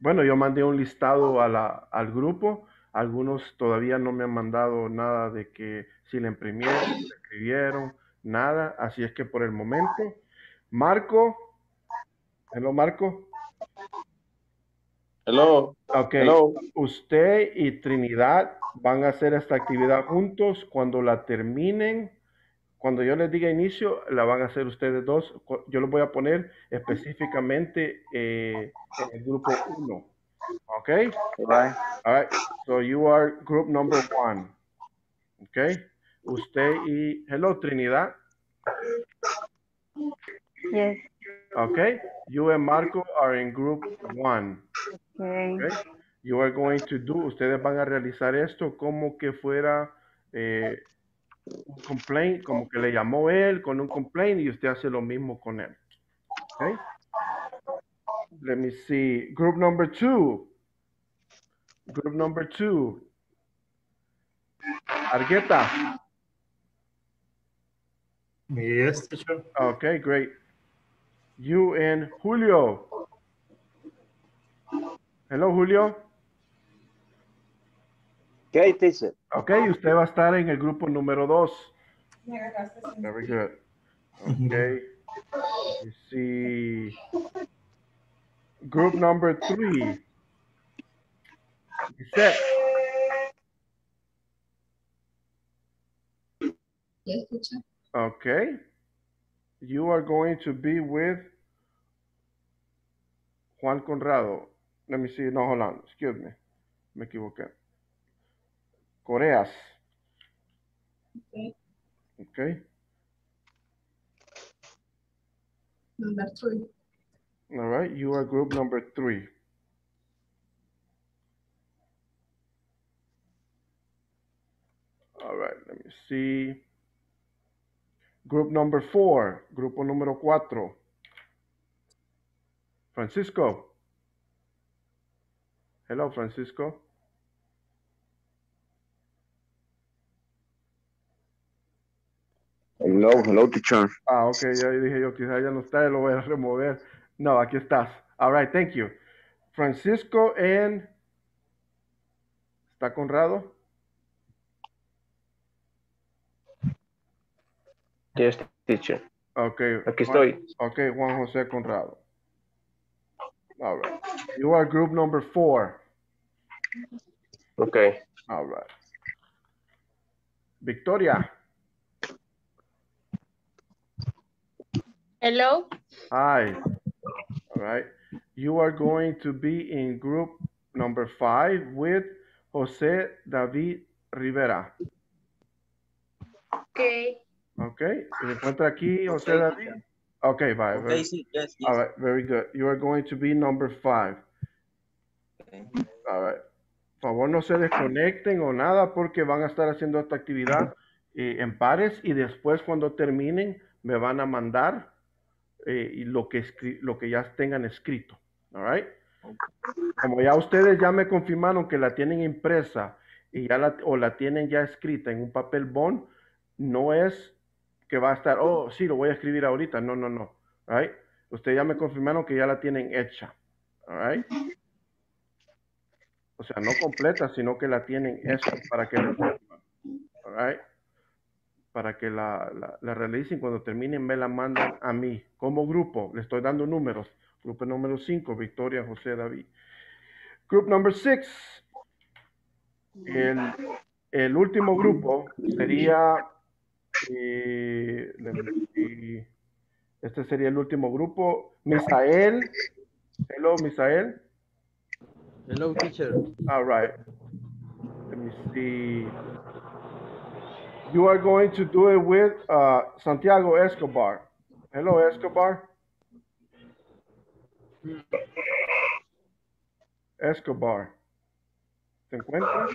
bueno, yo mandé un listado a al grupo. Algunos todavía no me han mandado nada de que si le imprimieron, si le escribieron, nada. Así es que por el momento, Marco. Hello, Marco. Hello. Ok. Hello. Usted y Trinidad van a hacer esta actividad juntos. Cuando la terminen, cuando yo les diga inicio, la van a hacer ustedes dos. Yo los voy a poner específicamente en el grupo 1. Okay? Bye. All right. So you are group number 1. Okay? Usted y... Hello, Trinidad. Yes. Okay? You and Marco are in group 1. Okay? You are going to do... Ustedes van a realizar esto como que fuera un complaint, como que le llamó él con un complaint y usted hace lo mismo con él. Okay? Let me see. Group number 2. Group number 2. Argueta. Yes, teacher. Okay, great. You and Julio. Hello, Julio. Okay, teacher. Okay, usted va a estar en el grupo número 2. Very good. Okay. You see. Group number 3. Gisette. Yes, teacher. Okay. You are going to be with Juan Conrado. Let me see. No, hold on. Excuse me. Me equivoqué. Coreas. Okay. Okay. Number 3. All right. You are group number 3. All right. Let me see. Group number 4. Grupo número 4. Francisco. Hello, Francisco. Hello, hello, teacher. Ah, ok. Ya dije yo, quizá ya no está, ya lo voy a remover. No, aquí estás. All right, thank you. Francisco and... ¿Está Conrado? Yes, teacher. Okay. Aquí estoy. Okay, Juan José Conrado. All right. You are group number 4. Okay. All right. Victoria. Hello. Hi. All right. You are going to be in group number 5 with Jose David Rivera. Okay. Okay. ¿Se encuentra aquí Jose David? Okay, bye. Okay, yes, yes. All right, very good. You are going to be number 5. Okay. All right. Por favor, no se desconecten o nada porque van a estar haciendo esta actividad en pares y después cuando terminen me van a mandar y lo que ya tengan escrito. All right. Como ya ustedes ya me confirmaron que la tienen impresa y ya la tienen ya escrita en un papel bond, no es que va a estar, oh, sí, lo voy a escribir ahorita. No, no, no. All right. Ustedes ya me confirmaron que ya la tienen hecha. All right. O sea, no completa, sino que la tienen hecha para que la realicen. All right. Para que la realicen cuando terminen, me la mandan a mí como grupo. Le estoy dando números. Grupo número 5, Victoria, José, David. Group number 6. El último grupo sería, este sería el último grupo. Misael. Hello, Misael. Hello, teacher. All right. Let me see. You are going to do it with Santiago Escobar. Hello, Escobar. Escobar, ¿te encuentras?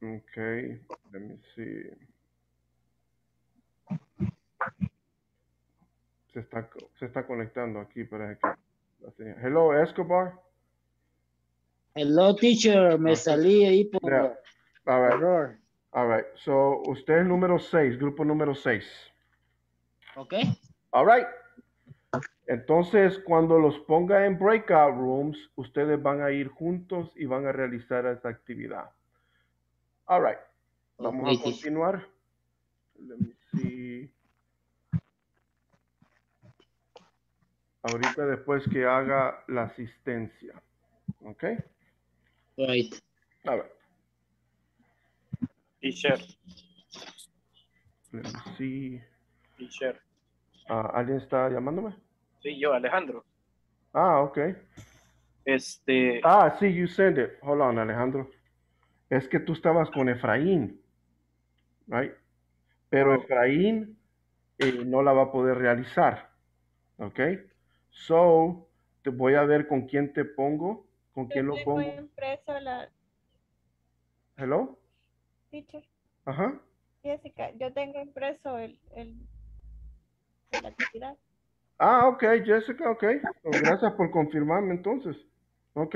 Okay, let me see. Se está conectando aquí, parece que. Hello, Escobar. Hello, teacher. Me salí ahí por error. All right. So, usted es número 6, grupo número 6. Ok. All right. Entonces, cuando los ponga en breakout rooms, ustedes van a ir juntos y van a realizar esta actividad. All right. Vamos a continuar. Let me see. Ahorita después que haga la asistencia. Ok. Right. A ver. Teacher. Let me see. Teacher. ¿Alguien está llamándome? Sí, yo, Alejandro. Ah, ok. Ah, sí, you send it. Hold on, Alejandro. Es que tú estabas con Efraín, right? Pero Efraín no la va a poder realizar, ¿ok? So, te voy a ver con quién te pongo, con quién lo pongo. Hello? Teacher. Ajá. Jessica, yo tengo impreso la actividad. Ah, ok, Jessica, ok. Gracias por confirmarme entonces. Ok.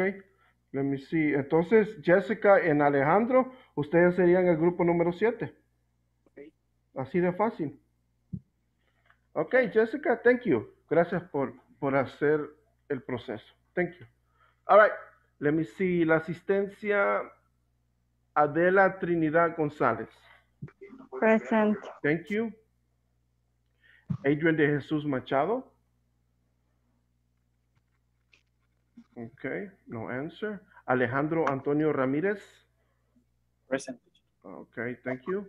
Let me see. Entonces, Jessica y Alejandro, ustedes serían el grupo número 7. Okay. Así de fácil. Ok, Jessica, thank you. Gracias por hacer el proceso. Thank you. All right. Let me see. La asistencia, Adela Trinidad González. Present. Thank you. Adrian de Jesús Machado. Okay, no answer. Alejandro Antonio Ramírez. Present. Okay, thank you.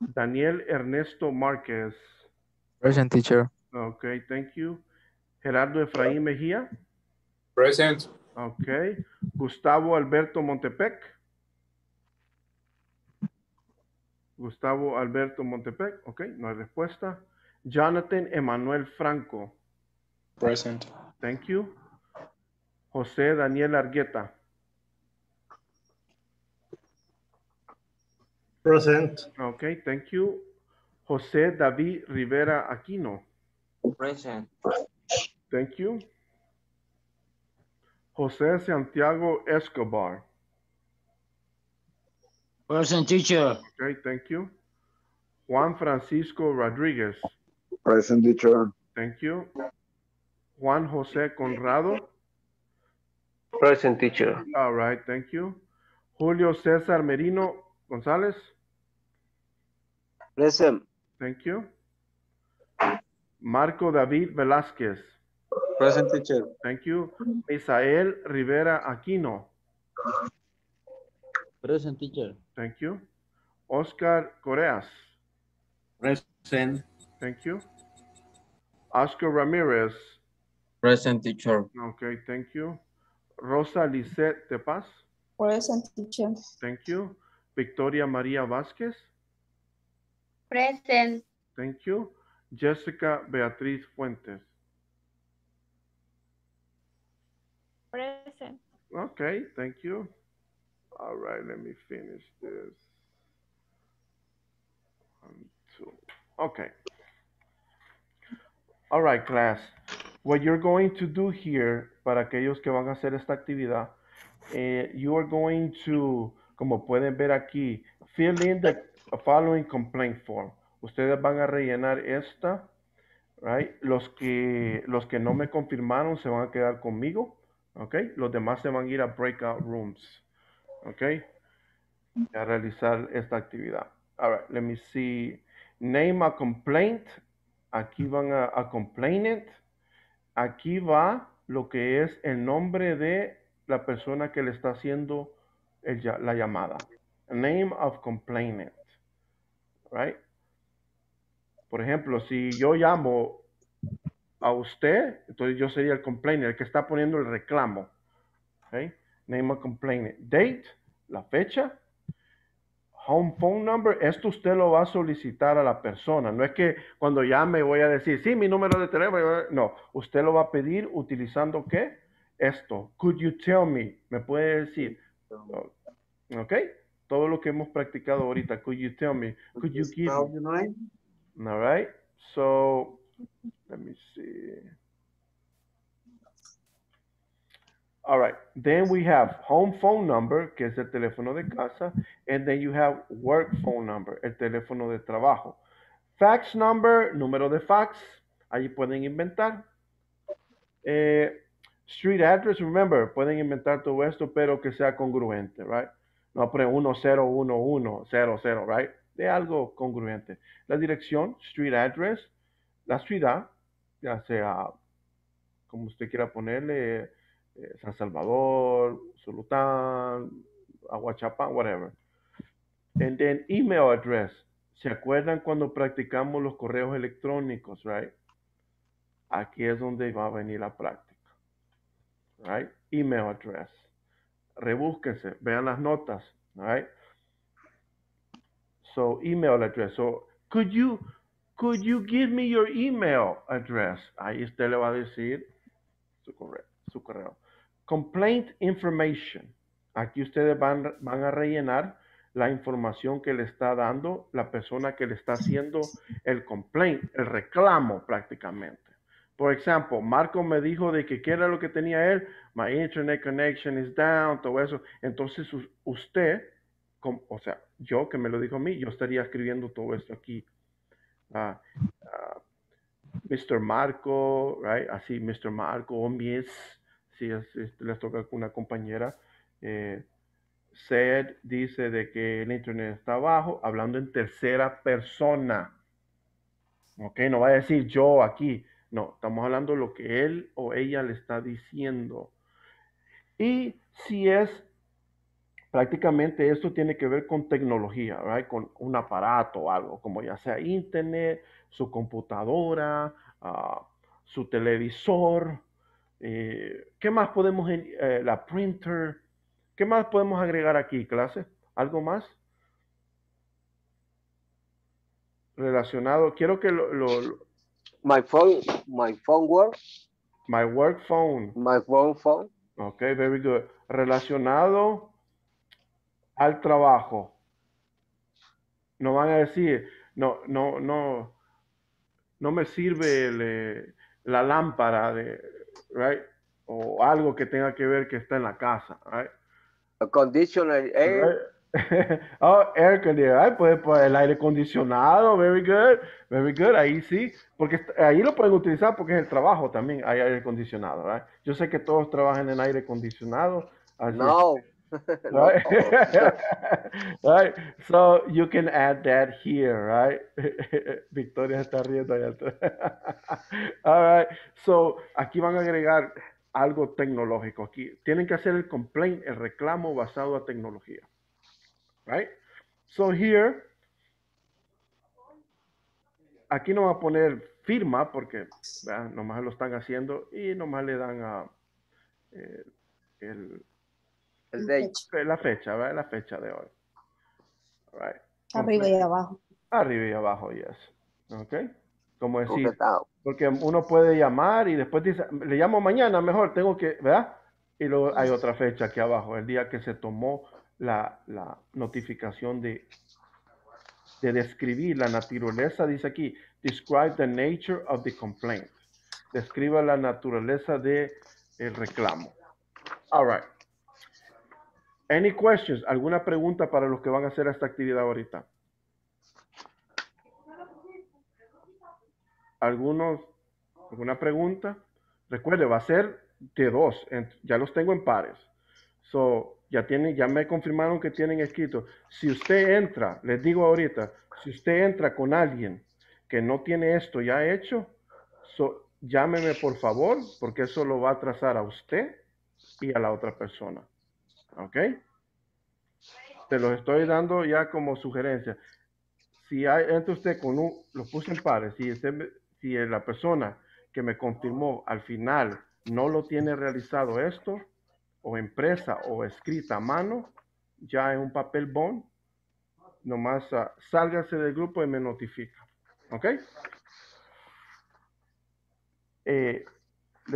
Daniel Ernesto Márquez. Present, teacher. Okay, thank you. Gerardo Efraín Mejía. Present. Okay. Gustavo Alberto Montepec. Gustavo Alberto Montepec. Okay, no hay respuesta. Jonathan Emanuel Franco. Present. Thank you. José Daniel Argueta. Present. Okay, thank you. José David Rivera Aquino. Present. Thank you. José Santiago Escobar. Present, teacher. Okay, thank you. Juan Francisco Rodríguez. Present, teacher. Thank you. Juan José Conrado. Present, teacher. All right, thank you. Julio César Merino González. Present. Thank you. Marco David Velázquez. Present, teacher. Thank you. Misael Rivera Aquino. Present, teacher. Thank you. Oscar Correas. Present. Thank you. Oscar Ramirez. Present, teacher. Okay, thank you. Rosa Lisette de Paz. Present, teacher. Thank you. Victoria María Vázquez. Present. Thank you. Jessica Beatriz Fuentes. Present. Okay, thank you. All right, let me finish this. 1, 2. Okay. All right, class. What you're going to do here, para aquellos que van a hacer esta actividad, you are going to, como pueden ver aquí, fill in the following complaint form. Ustedes van a rellenar esta, right? Los que no me confirmaron se van a quedar conmigo, ¿ok? Los demás se van a ir a breakout rooms, ¿ok? A realizar esta actividad. All right, let me see. Name a complaint. Aquí van a complainant. Aquí va lo que es el nombre de la persona que le está haciendo la llamada. Name of complainant. Right? Por ejemplo, si yo llamo a usted, entonces yo sería el complainant, el que está poniendo el reclamo. Okay? Name of complainant. Date, la fecha. home phone number, esto usted lo va a solicitar a la persona. No es que cuando llame voy a decir, sí, mi número de teléfono. No, usted lo va a pedir utilizando ¿qué? Esto. Could you tell me? ¿Me puede decir? ¿Ok? Todo lo que hemos practicado ahorita. Could you tell me? Could you give me? All right. So, let me see. All right, then we have home phone number, que es el teléfono de casa, and then you have work phone number, el teléfono de trabajo. Fax number, número de fax, allí pueden inventar. Street address, remember, pueden inventar todo esto, pero que sea congruente, right? No, pero 101100, right? De algo congruente. La dirección, street address, la ciudad, ya sea, como usted quiera ponerle, San Salvador, Zulután, Aguachapán, whatever. And then email address. ¿Se acuerdan cuando practicamos los correos electrónicos, right? Aquí es donde va a venir la práctica, right? Email address. Rebúsquense, vean las notas, right? So, email address. So, could you give me your email address? Ahí usted le va a decir su correo. Complaint information. Aquí ustedes van a rellenar la información que le está dando la persona que le está haciendo el complaint, el reclamo prácticamente. Por ejemplo, Marco me dijo de que qué era lo que tenía él. My internet connection is down, todo eso. Entonces usted, o sea, yo que me lo dijo a mí, yo estaría escribiendo todo esto aquí. Mr. Marco, right? Así, Mr. Marco o Miss. Si les toca una compañera, said, dice de que el internet está abajo, hablando en tercera persona. Ok, no va a decir yo aquí. No, estamos hablando lo que él o ella le está diciendo. Y si es, prácticamente esto tiene que ver con tecnología, right? Con un aparato o algo, como ya sea internet, su computadora, su televisor. ¿Qué más podemos, la printer? ¿Qué más podemos agregar aquí, clase? ¿Algo más relacionado? Quiero que My work phone. Ok, very good. Relacionado al trabajo. No van a decir, no me sirve la lámpara de, right? O algo que tenga que ver que está en la casa, right? A conditioner air. Right. Oh, air conditioner, right? Puede poner el aire acondicionado, very good, ahí sí, porque ahí lo pueden utilizar porque es el trabajo también, hay aire acondicionado, right? Yo sé que todos trabajan en aire acondicionado. Así no. Right? Right? So you can add that here, right? Victoria está riendo allá atrás. All right. So aquí van a agregar algo tecnológico. Aquí tienen que hacer el complaint, el reclamo basado a tecnología. Right? So here, aquí no va a poner firma porque ¿verdad? Nomás lo están haciendo y nomás le dan a la fecha, ¿verdad? La fecha de hoy. All right. Arriba y abajo. Arriba y abajo, yes. Ok. Como decir, porque uno puede llamar y después dice, le llamo mañana, mejor tengo que, ¿verdad? Y luego hay otra fecha aquí abajo, el día que se tomó la notificación de describir la naturaleza, dice aquí, describe the nature of the complaint. Describa la naturaleza del reclamo. All right. Any questions? ¿Alguna pregunta para los que van a hacer esta actividad ahorita? ¿Alguna pregunta? Recuerde, va a ser de dos. Ya los tengo en pares. So, ya me confirmaron que tienen escrito. Si usted entra, les digo ahorita, si usted entra con alguien que no tiene esto ya hecho, llámeme por favor, porque eso lo va a trazar a usted y a la otra persona. Ok, te los estoy dando ya como sugerencia. Si entra usted con lo puse en pares, si la persona que me confirmó al final no lo tiene realizado esto, o impresa o escrita a mano, ya en un papel bond, nomás sálgase del grupo y me notifica. ¿Ok? Le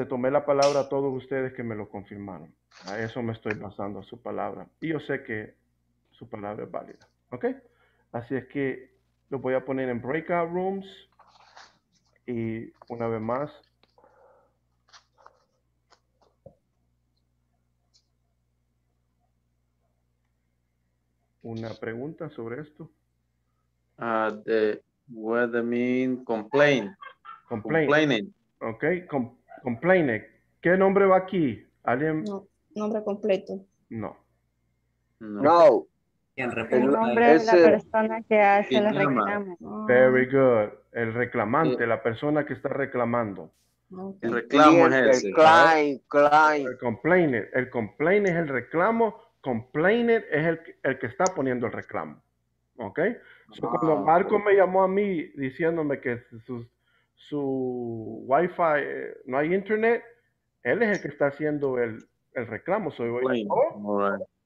tomé la palabra a todos ustedes que me lo confirmaron. A eso me estoy basando, a su palabra. Y yo sé que su palabra es válida. ¿Ok? Así es que lo voy a poner en breakout rooms. Y una vez más, una pregunta sobre esto. The what the mean complaining. Ok, complaining. ¿Qué nombre va aquí? ¿Alguien? No, nombre completo. No. No. El nombre es la persona que hace el reclamo. Oh. Very good. El reclamante, la persona que está reclamando. Okay. El reclamo es ese. El complainer. El complainer es el reclamo. Complainer es el que está poniendo el reclamo. ¿Ok? So, cuando Marco me llamó a mí diciéndome que su Wi-Fi, no hay internet, él es el que está haciendo el reclamo. So,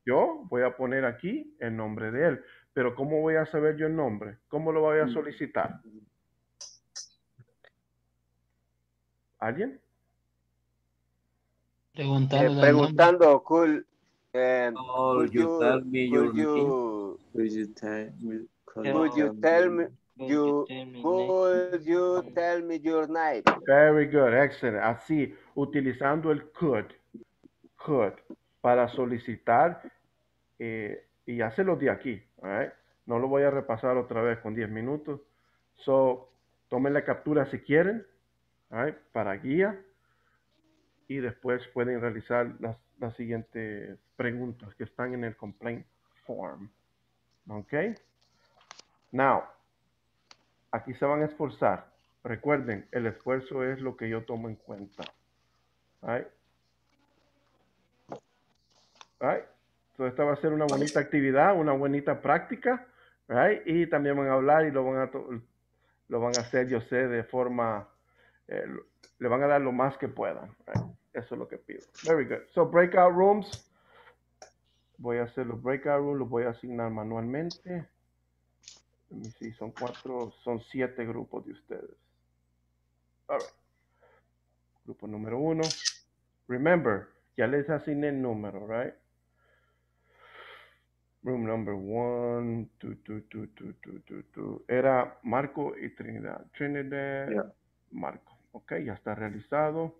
yo voy a poner aquí el nombre de él. Pero ¿cómo voy a saber yo el nombre? ¿Cómo lo voy a solicitar? ¿Alguien? Preguntando, cool. Could you tell me your name? Very good, excellent. Así, utilizando el could para solicitar, y ya se los di aquí, all right? No lo voy a repasar otra vez con 10 minutos. So, tomen la captura si quieren, all right, para guía, y después pueden realizar las siguientes preguntas que están en el complaint form. Ok. Now, aquí se van a esforzar. Recuerden, el esfuerzo es lo que yo tomo en cuenta. All right. All right. So, esta va a ser una bonita actividad, una bonita práctica. Right. Y también van a hablar y lo van a hacer, yo sé, de forma... le van a dar lo más que puedan. Right. Eso es lo que pido. Very good. So, breakout rooms. Voy a hacer los breakout rooms. Los voy a asignar manualmente. Sí, son 7 grupos de ustedes. All right. Grupo número 1. Remember, ya les asigné el número, right? Room number 1. Era Marco y Trinidad. Marco. Ok, ya está realizado.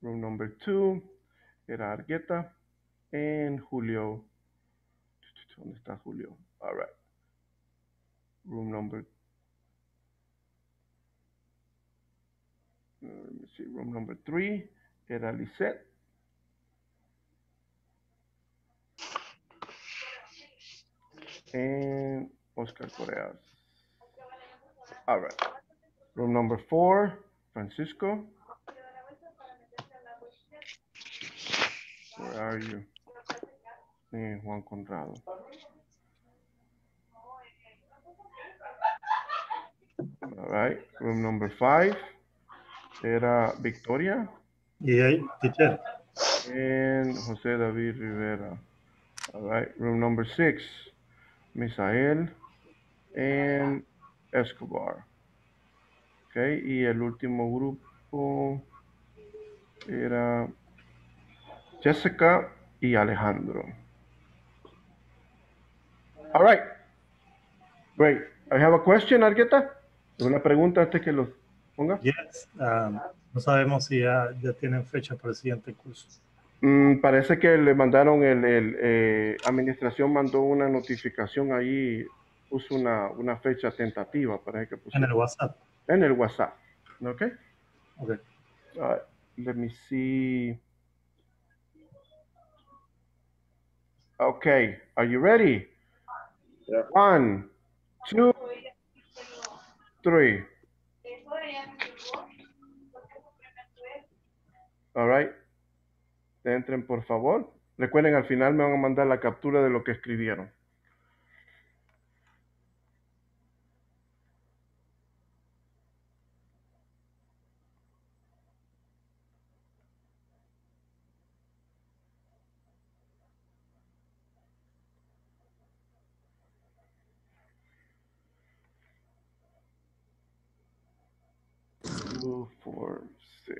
Room number 2 era Argueta en Julio. ¿Dónde está Julio? All right. Room number. Let me see. Room number 3 era Lisette. And Oscar Correa. All right. Room number 4, Francisco. Where are you? Juan Conrado. All right. Room number 5. Era Victoria. Yeah, teacher. And Jose David Rivera. All right. Room number 6. Misael. And Escobar. Okay. Y el último grupo era... Jessica y Alejandro. All right. Great. I have a question, Argueta. Una pregunta antes que los ponga. Yes. No sabemos si ya tienen fecha para el siguiente curso. Parece que le mandaron administración mandó una notificación ahí, puso una fecha tentativa. Parece que puso en el WhatsApp. En el WhatsApp. Ok. Ok. Let me see. Okay, are you ready? Yeah. 1, 2, 3. All right. Entren, por favor. Recuerden, al final me van a mandar la captura de lo que escribieron. 2, 4, 6.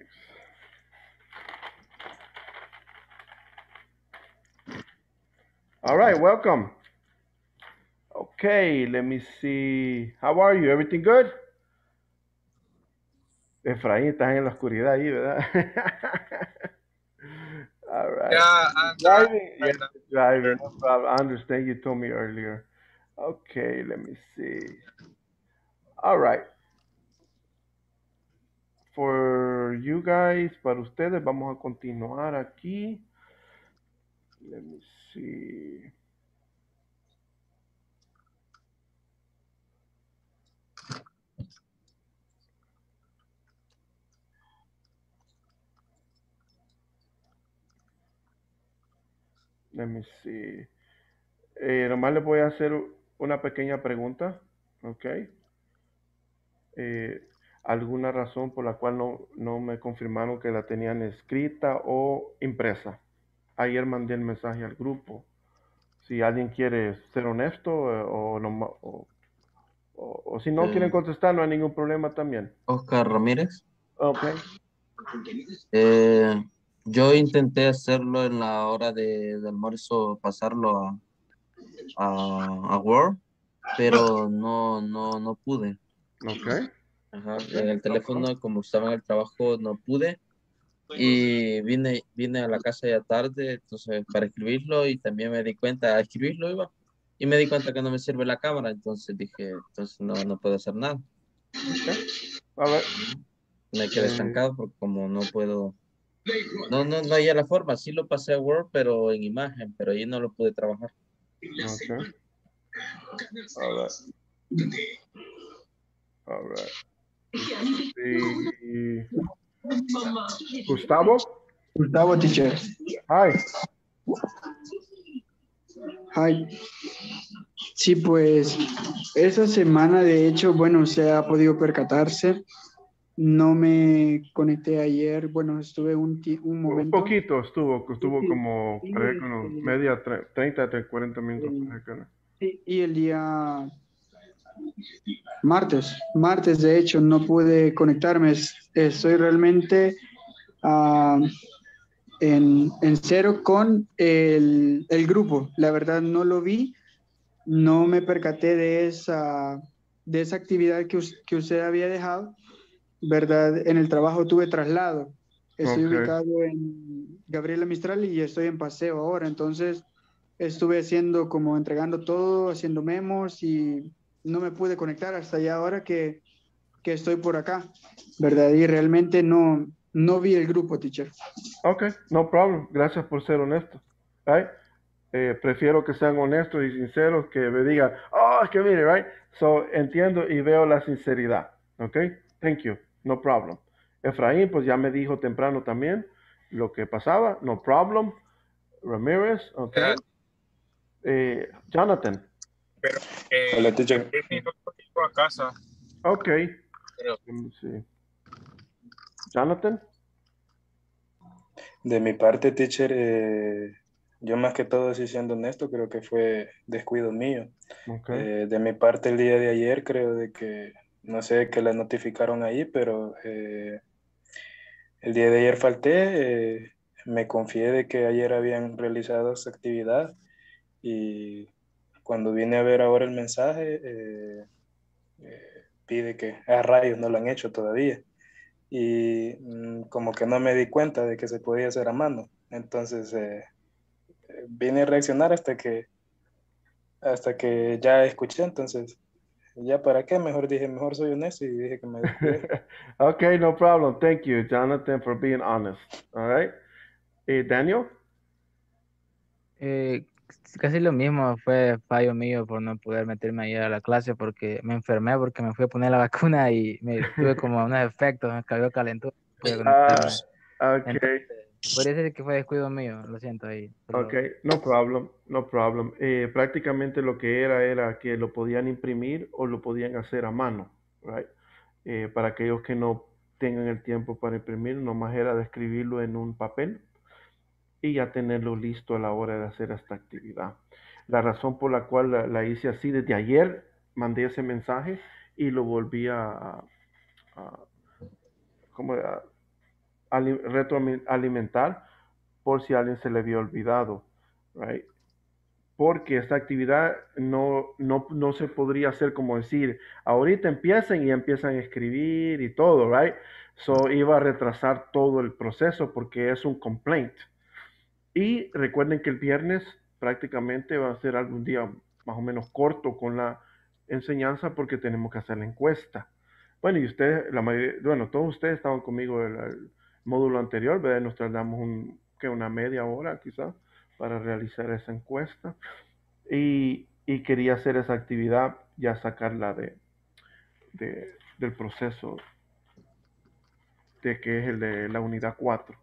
All right, welcome. Okay, let me see. How are you? Everything good? Efraín, estás en la oscuridad ahí, ¿verdad? All right. Yeah, I'm driving. Yes, driving. No problem. I understand you told me earlier. Okay, let me see. All right. For you guys, para ustedes, vamos a continuar aquí. Let me see. Let me see. Nomás les voy a hacer una pequeña pregunta, ¿ok? ¿Alguna razón por la cual no me confirmaron que la tenían escrita o impresa? Ayer mandé el mensaje al grupo. Si alguien quiere ser honesto o si no quieren contestar, no hay ningún problema también. Oscar Ramírez. Ok. Yo intenté hacerlo en la hora de almuerzo, pasarlo a Word, pero no pude. Ok. Ajá, en el teléfono, como estaba en el trabajo, no pude. Y vine a la casa ya tarde, entonces, para escribirlo, y también me di cuenta, a escribirlo iba, y me di cuenta que no me sirve la cámara, entonces dije, entonces no puedo hacer nada. Okay. A ver. Me quedé estancado porque como no puedo... No había la forma, sí lo pasé a Word, pero en imagen, pero ahí no lo pude trabajar. Okay. All right. Sí. Gustavo, teacher. Hi. Hi. Sí, pues esa semana de hecho, bueno, se ha podido percatarse. No me conecté ayer, bueno, estuve un momento. Un poquito estuvo como media, 30 a 40 minutos. Sí, y el día martes de hecho no pude conectarme, estoy realmente en cero con el grupo, la verdad no lo vi, no me percaté de esa actividad que usted había dejado. ¿Verdad? En el trabajo tuve traslado. Estoy ubicado en Gabriela Mistral y estoy en Paseo ahora. Entonces, estuve haciendo como entregando todo, haciendo memos y no me pude conectar hasta ya ahora que estoy por acá. ¿Verdad? Y realmente no vi el grupo, teacher. Ok, no problem. Gracias por ser honesto. Right? Prefiero que sean honestos y sinceros que me digan, oh, es que mire, right? So, entiendo y veo la sinceridad. Ok, thank you. No problem. Efraín, pues ya me dijo temprano también lo que pasaba. No problem. Ramírez, ok. Jonathan. Pero, hola, teacher. A casa. Ok. Sí. Jonathan. De mi parte, teacher, yo más que todo, así siendo honesto, creo que fue descuido mío. Okay. De mi parte, el día de ayer, creo de que no sé qué le notificaron ahí, pero el día de ayer falté, me confié de que ayer habían realizado esa actividad y cuando vine a ver ahora el mensaje, pide que a rayos no lo han hecho todavía y como que no me di cuenta de que se podía hacer a mano, entonces vine a reaccionar hasta que ya escuché, entonces... Ya para qué, mejor soy honesto y dije que me... Okay, no problem. Thank you, Jonathan, for being honest. All right. Daniel? Casi lo mismo, fue fallo mío por no poder meterme ayer a la clase porque me enfermé, porque me fui a poner la vacuna y me tuve como unos efectos, me cayó calentura. Okay. Entonces, por eso es que fue descuido mío, lo siento ahí. Pero... Ok, no problem. Prácticamente lo que era que lo podían imprimir o lo podían hacer a mano, right? Para aquellos que no tengan el tiempo para imprimir, nomás era de escribirlo en un papel y ya tenerlo listo a la hora de hacer esta actividad. La razón por la cual la hice así, desde ayer mandé ese mensaje y lo volví a como retroalimentar por si a alguien se le había olvidado, right? Porque esta actividad no se podría hacer como decir, ahorita empiecen y empiezan a escribir y todo, right? So iba a retrasar todo el proceso porque es un complaint. Y recuerden que el viernes prácticamente va a ser algún día más o menos corto con la enseñanza porque tenemos que hacer la encuesta. Bueno, y ustedes, la mayoría, bueno, todos ustedes estaban conmigo en el módulo anterior, ¿verdad? Nos tardamos una media hora quizás para realizar esa encuesta, y quería hacer esa actividad, ya sacarla del proceso de que es el de la unidad 4.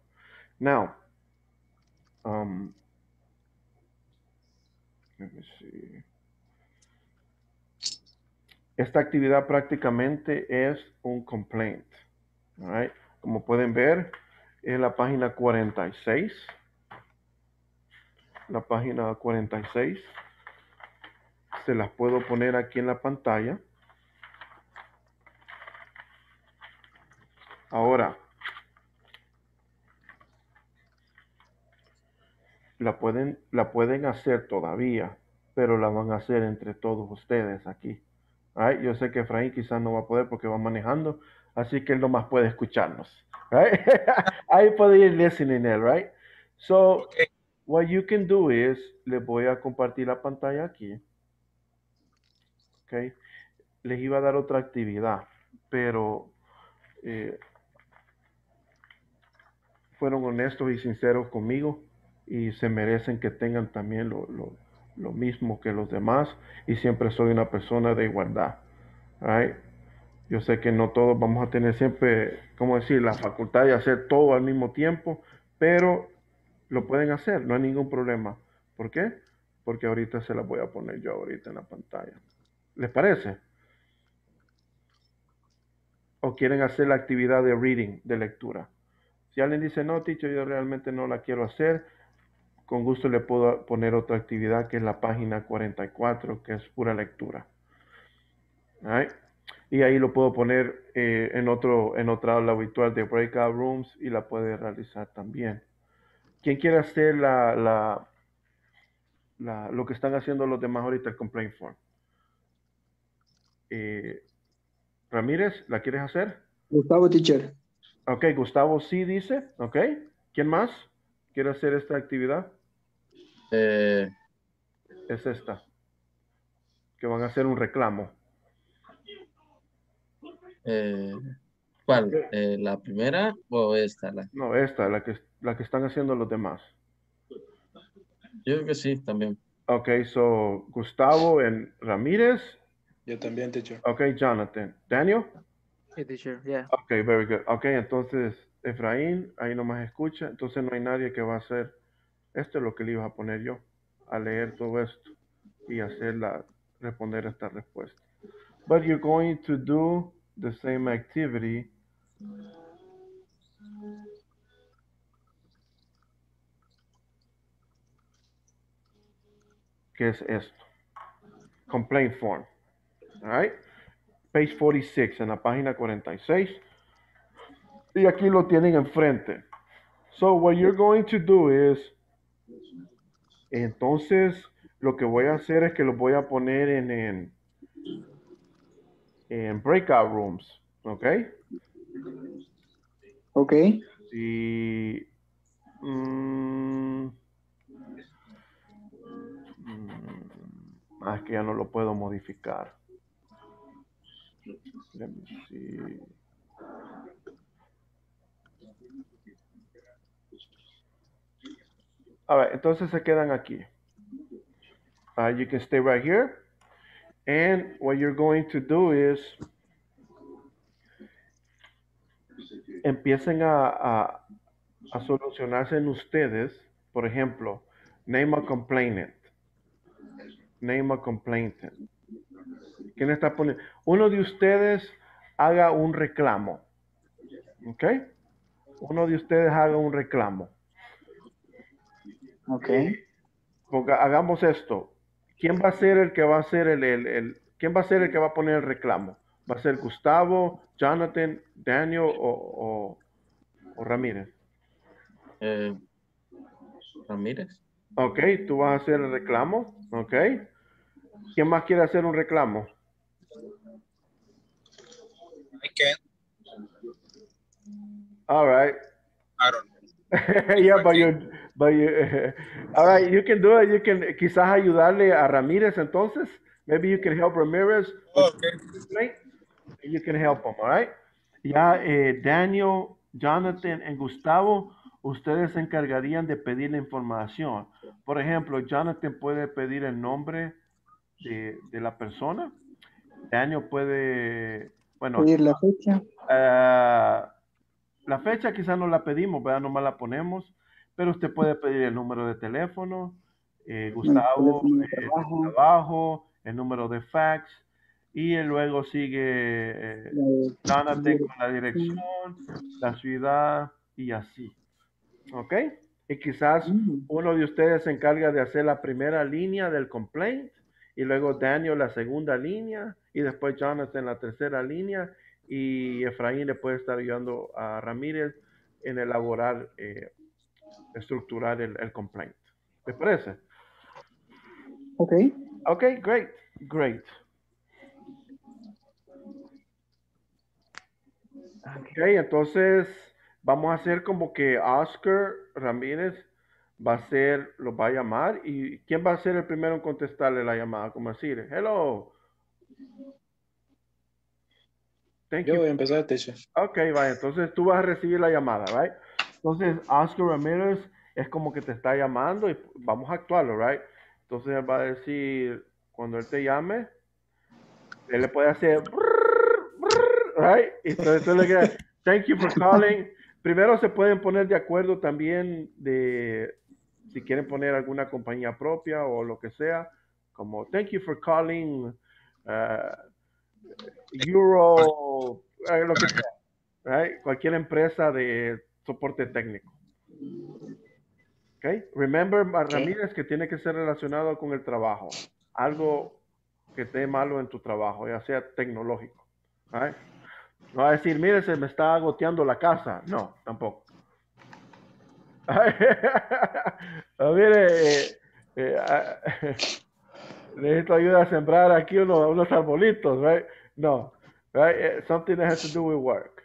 Now, let me see. Esta actividad prácticamente es un complaint. All right. Como pueden ver, es la página 46. La página 46. Se las puedo poner aquí en la pantalla. Ahora, la pueden hacer todavía, pero la van a hacer entre todos ustedes aquí. Right? Yo sé que Efraín quizás no va a poder porque va manejando, así que él nomás puede escucharnos. Right? Ahí puede ir listening él, right? So, okay. What you can do is, les voy a compartir la pantalla aquí. Okay. Les iba a dar otra actividad, pero fueron honestos y sinceros conmigo y se merecen que tengan también lo mismo que los demás, y siempre soy una persona de igualdad, right? Yo sé que no todos vamos a tener siempre, como decir, la facultad de hacer todo al mismo tiempo, pero lo pueden hacer, no hay ningún problema. ¿Por qué? Porque ahorita se las voy a poner yo ahorita en la pantalla. ¿Les parece? ¿O quieren hacer la actividad de reading, de lectura? Si alguien dice, no, teacher, yo realmente no la quiero hacer, con gusto le puedo poner otra actividad que es la página 44, que es pura lectura. Right. Y ahí lo puedo poner en otra aula virtual de breakout rooms y la puede realizar también. ¿Quién quiere hacer lo que están haciendo los demás ahorita, el complaint form? Ramírez, ¿la quieres hacer? Gustavo, teacher. Ok, Gustavo sí dice. Ok, ¿quién más quiere hacer esta actividad? Es esta. Que van a hacer un reclamo. ¿Cuál? Okay. ¿La primera o esta? No, esta, la que están haciendo los demás. Yo creo que sí, también. Ok, so Gustavo en Ramírez. Yo también, teacher. Ok, Jonathan. Daniel? Hey, teacher, yeah. Ok, very good. Ok, entonces, Efraín, ahí nomás escucha. Entonces no hay nadie que va a hacer. Esto es lo que le iba a poner yo, a leer todo esto y responder esta respuesta. But you're going to do the same activity. ¿Qué es esto? Complaint form. All right. Page 46, en la página 46. Y aquí lo tienen enfrente. So what you're going to do is, entonces lo que voy a hacer es que lo voy a poner en breakout rooms, ¿ok? Ok. Y es que ya no lo puedo modificar. Let me see. All right, entonces se quedan aquí. You can stay right here. And what you're going to do is, empiecen a solucionarse en ustedes. Por ejemplo, name a complainant. Name a complainant. ¿Quién está poniendo? Uno de ustedes haga un reclamo. ¿Ok? Uno de ustedes haga un reclamo. ¿Ok? Hagamos esto. ¿Quién va a ser el que va a poner el reclamo? ¿Va a ser Gustavo, Jonathan, Daniel o Ramírez? Ramírez. Ok, tú vas a hacer el reclamo. Ok. ¿Quién más quiere hacer un reclamo? I can. All right. I don't know. Yeah, but you, all right, you can do it. You can quizás ayudarle a Ramírez entonces. Maybe you can help Ramirez. Oh, okay. You can help him, all right? Ya Daniel, Jonathan y Gustavo, ustedes se encargarían de pedir la información. Por ejemplo, Jonathan puede pedir el nombre de la persona. Daniel puede, bueno, pedir la fecha. La fecha quizás no la pedimos, ¿verdad? Nomás la ponemos, pero usted puede pedir el número de teléfono. Gustavo, el trabajo, el número de fax, y luego sigue Jonathan con la dirección, la ciudad y así. ¿Ok? Y quizás uno de ustedes se encarga de hacer la primera línea del complaint, y luego Daniel la segunda línea, y después Jonathan la tercera línea, y Efraín le puede estar ayudando a Ramírez en elaborar, estructurar el complaint. ¿Te parece? Ok. Ok, great, great. Ok, entonces vamos a hacer como que Oscar Ramírez va a ser, los va a llamar, y ¿quién va a ser el primero en contestarle la llamada? Como decir, hello. Thank you. Yo voy a empezar, teacher. Ok, vaya, entonces tú vas a recibir la llamada, right? Entonces Oscar Ramírez es como que te está llamando y vamos a actuarlo, right? Entonces él va a decir, cuando él te llame, él le puede hacer, right? Entonces le queda, thank you for calling. Primero se pueden poner de acuerdo también de si quieren poner alguna compañía propia o lo que sea, como thank you for calling Euro, lo que sea, right? Cualquier empresa de soporte técnico. Okay. Remember, Ramírez, que tiene que ser relacionado con el trabajo. Algo que esté malo en tu trabajo, ya sea tecnológico. Right? No va a decir, mire, se me está goteando la casa. No, tampoco. Mire, necesito ayuda a sembrar aquí unos arbolitos, right? No. Right? Something that has to do with work.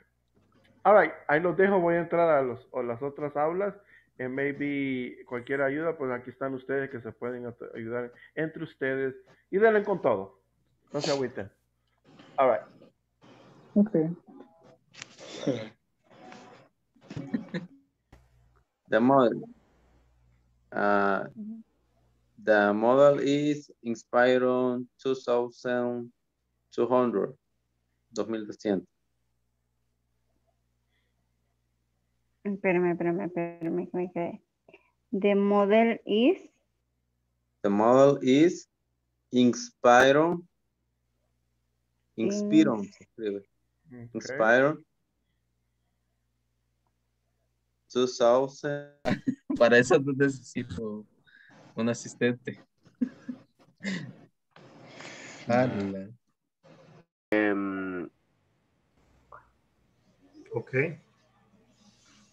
All right, ahí los dejo. Voy a entrar a las otras aulas. And maybe cualquier ayuda, pues aquí están ustedes que se pueden ayudar entre ustedes. Y denle con todo. No se agüiten. All right. Okay. The model is Inspiron 2200. 2200. Espérame, me quedé. The model is Inspiron. Okay. Inspiron. 2000. Para eso no necesito un asistente. Okay.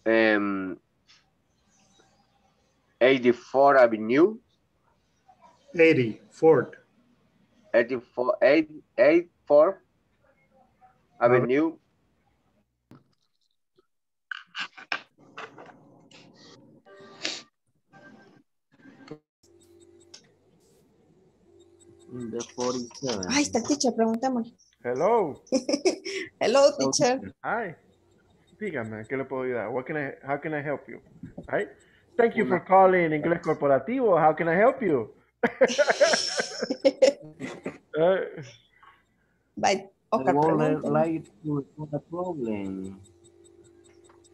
84th Avenue. 84th Avenue. Ahí está, teacher, pregúntame. Hello. Hello, teacher. Hi. Dígame, ¿qué le puedo ayudar? How can I help you? Right? Thank you for calling Inglés Corporativo. How can I help you? But I would like to solve a problem.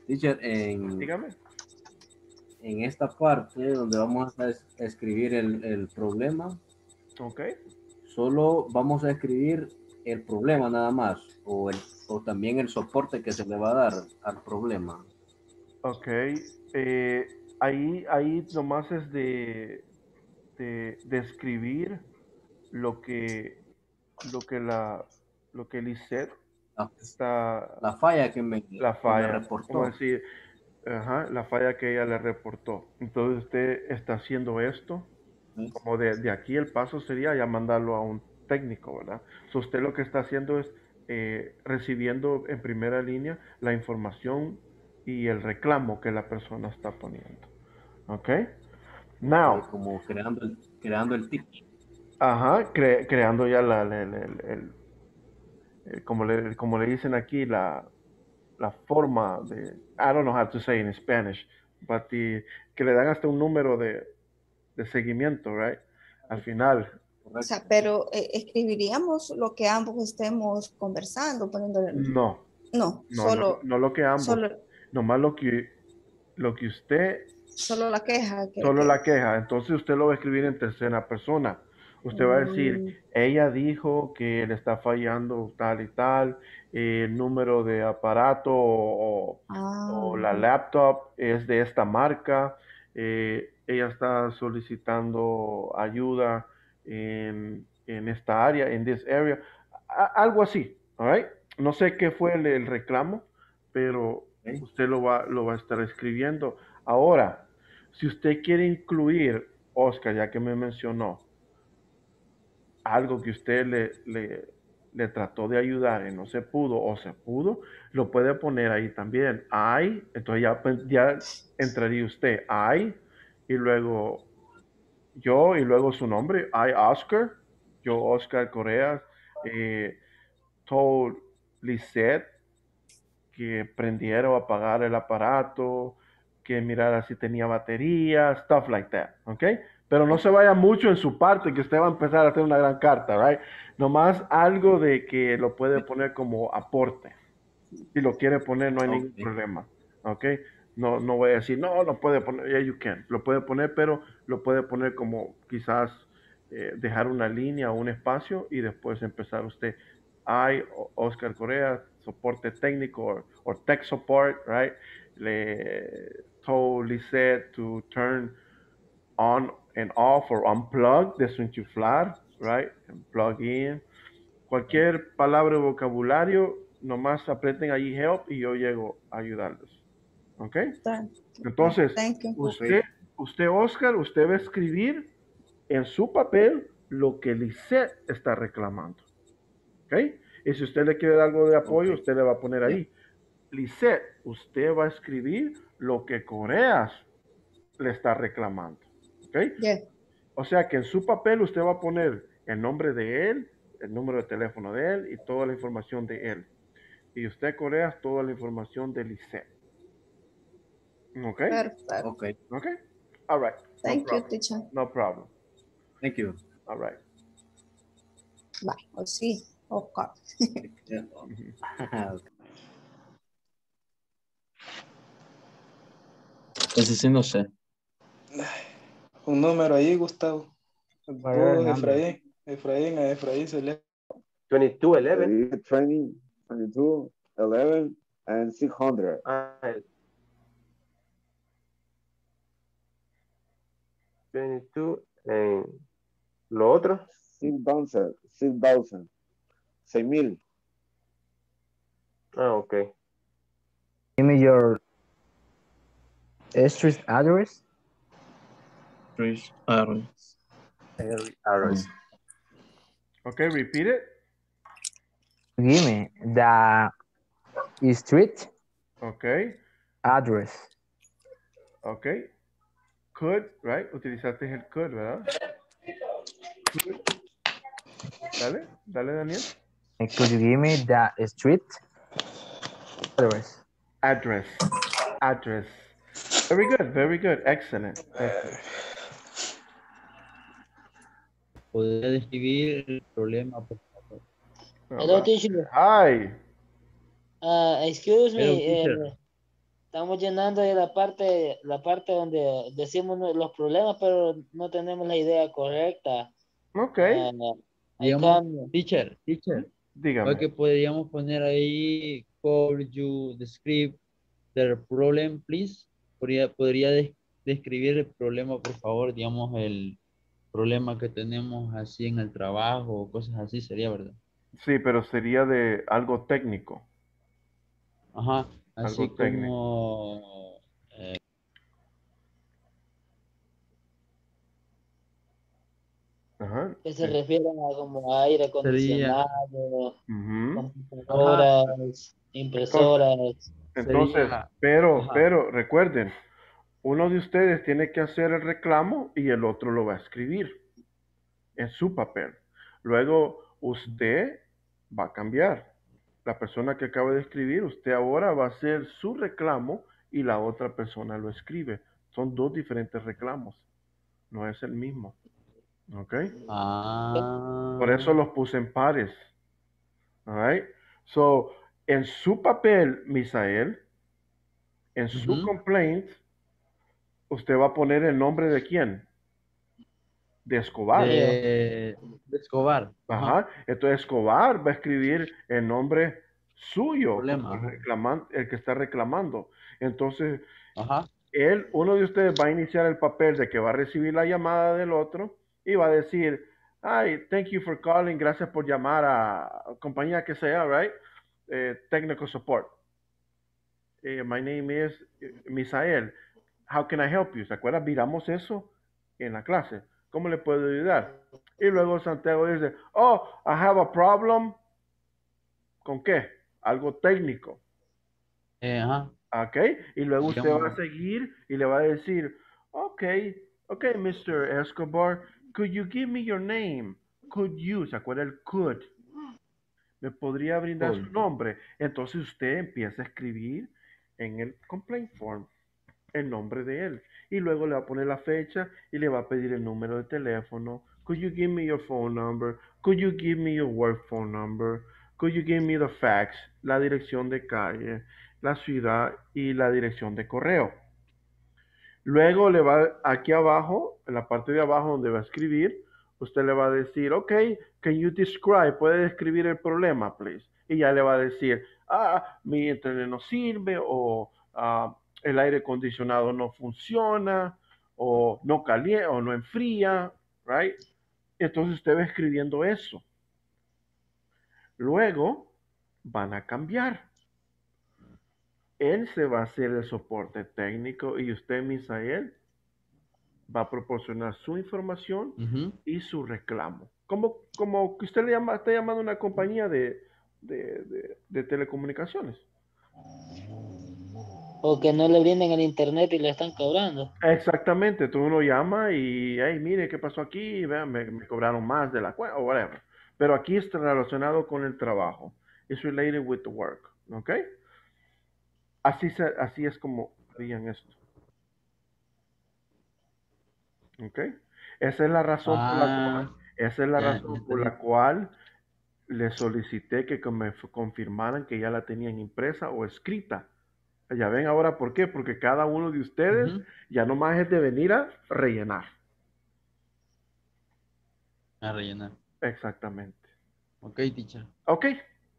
Teacher, en esta parte donde vamos a escribir el problema, okay, solo vamos a escribir el problema nada más, o también el soporte que se le va a dar al problema. Ok, ahí nomás es de describir lo que lo que Lisette está... La falla que me, me reportó. Decir, ajá, la falla que ella le reportó. Entonces usted está haciendo esto. ¿Sí? Como de aquí el paso sería ya mandarlo a un técnico, ¿verdad? Entonces usted lo que está haciendo es recibiendo en primera línea la información y el reclamo que la persona está poniendo. ¿Ok? Now. Como creando el ticket. Ajá, creando ya como le dicen aquí, la forma de, I don't know how to say in Spanish, but que le dan hasta un número de seguimiento, right? Al final. O sea, pero escribiríamos lo que ambos estemos conversando, poniéndole... No, lo que ambos, nomás lo que usted... Solo la queja. La queja, entonces usted lo va a escribir en tercera persona. Usted va a decir, ella dijo que le está fallando tal y tal, el número de aparato o la laptop es de esta marca, ella está solicitando ayuda en esta área, en this area, algo así, all right? No sé qué fue el reclamo, pero usted lo va a estar escribiendo. Ahora, si usted quiere incluir, Oscar, ya que me mencionó, algo que usted le trató de ayudar y no se pudo o se pudo, lo puede poner ahí también. Entonces ya entraría usted. Y luego yo, y luego su nombre. Oscar. Yo, Oscar Correa, told Lisette que prendiera o apagara el aparato, que mirara si tenía batería, stuff like that, ¿ok? Pero no se vaya mucho en su parte, que usted va a empezar a hacer una gran carta, right? Nomás algo de que lo puede poner como aporte. Si lo quiere poner, no hay ningún problema, ¿ok? No voy a decir, no puede poner, yeah, you can. Lo puede poner, pero lo puede poner como quizás dejar una línea o un espacio y después empezar usted. Oscar Correa, soporte técnico o tech support, right? Le told Lisette to turn on and off or unplug, desenchuflar, right? And plug in. Cualquier palabra o vocabulario, nomás aprieten allí help y yo llego a ayudarles. ¿Ok? Entonces, usted, Oscar, usted va a escribir en su papel lo que Lisette está reclamando. ¿Ok? Y si usted le quiere dar algo de apoyo, usted le va a poner ahí. Lisette, usted va a escribir lo que Coreas le está reclamando. Okay. Yeah. O sea que en su papel usted va a poner el nombre de él, el número de teléfono de él y toda la información de él. Y usted, Corea, toda la información de Lisette. ¿Ok? Perfecto. Ok. All right. Thank you, teacher. No problem. Thank you. All right. Bye. I'll see. Oh, God. Entonces sí, no sé. Un número ahí, Gustavo. A Efraín se le... 22, 11 and 600. Right. 22 and... ¿Lo otro? 6,000. 6,000. Okay. Give me your street address. Okay, repeat it. Give me the street. Okay. Address. Okay. Could, right? Utilizaste el could, ¿verdad? Could. Dale, Daniel. And could you give me the street address? Address. Very good. Excellent. ¿Podría describir el problema, por favor? Hello, teacher. Hi. Excuse me. Estamos llenando de la parte donde decimos los problemas, pero no tenemos la idea correcta. Ok. Digamos, teacher. Dígame. Lo que podríamos poner ahí, could you describe the problem, please? ¿Podría describir el problema, por favor? Digamos, el problema que tenemos así en el trabajo, cosas así, sería, ¿verdad? Sí, pero sería de algo técnico. Ajá, así algo como... Ajá, que se refieren a como aire acondicionado, computadoras, impresoras. Entonces, pero recuerden, uno de ustedes tiene que hacer el reclamo y el otro lo va a escribir en su papel. Luego usted va a cambiar. La persona que acaba de escribir, usted ahora va a hacer su reclamo y la otra persona lo escribe. Son dos diferentes reclamos. No es el mismo. ¿Ok? Ah. Por eso los puse en pares. All right? So, en su papel, Misael, en su complaint, usted va a poner el nombre de quién. De Escobar. De Escobar. Ajá. Entonces Escobar va a escribir el nombre suyo. El que está reclamando. Entonces, uno de ustedes va a iniciar el papel de que va a recibir la llamada del otro y va a decir, ay, thank you for calling, gracias por llamar a compañía que sea, right? Technical support. My name is Misael. How can I help you? ¿Se acuerdan? Miramos eso en la clase. ¿Cómo le puedo ayudar? Y luego Santiago dice, oh, I have a problem. ¿Con qué? Algo técnico. Ok. Y luego usted va a seguir y le va a decir, ok, Mr. Escobar, could you give me your name? Could you, ¿se acuerda el could? ¿Me podría brindar su nombre? Entonces usted empieza a escribir en el complaint form el nombre de él. Y luego le va a poner la fecha y le va a pedir el número de teléfono. Could you give me your phone number? Could you give me your work phone number? Could you give me the fax? La dirección de calle, la ciudad y la dirección de correo. Luego le va aquí abajo, en la parte de abajo donde va a escribir, usted le va a decir, ok, can you describe, puede describir el problema, please. Y ya le va a decir, mi internet no sirve, o el aire acondicionado no funciona, o no calienta, o no enfría, right? Entonces usted va escribiendo eso. Luego van a cambiar. Él se va a hacer el soporte técnico y usted, Misael, va a proporcionar su información y su reclamo. Como que usted le llama, está llamando a una compañía de telecomunicaciones. O que no le brinden el internet y le están cobrando. Exactamente. Tú uno llama y, hey, mire, ¿qué pasó aquí? Vean, me cobraron más de la cuenta, o whatever. Pero aquí está relacionado con el trabajo. It's related with the work. ¿Ok? Así es como harían esto. ¿Ok? Esa es la razón, por la cual le solicité que me confirmaran que ya la tenían impresa o escrita. Ya ven ahora por qué. Porque cada uno de ustedes ya nomás es de venir a rellenar. A rellenar. Exactamente. Ok, teacher. Ok.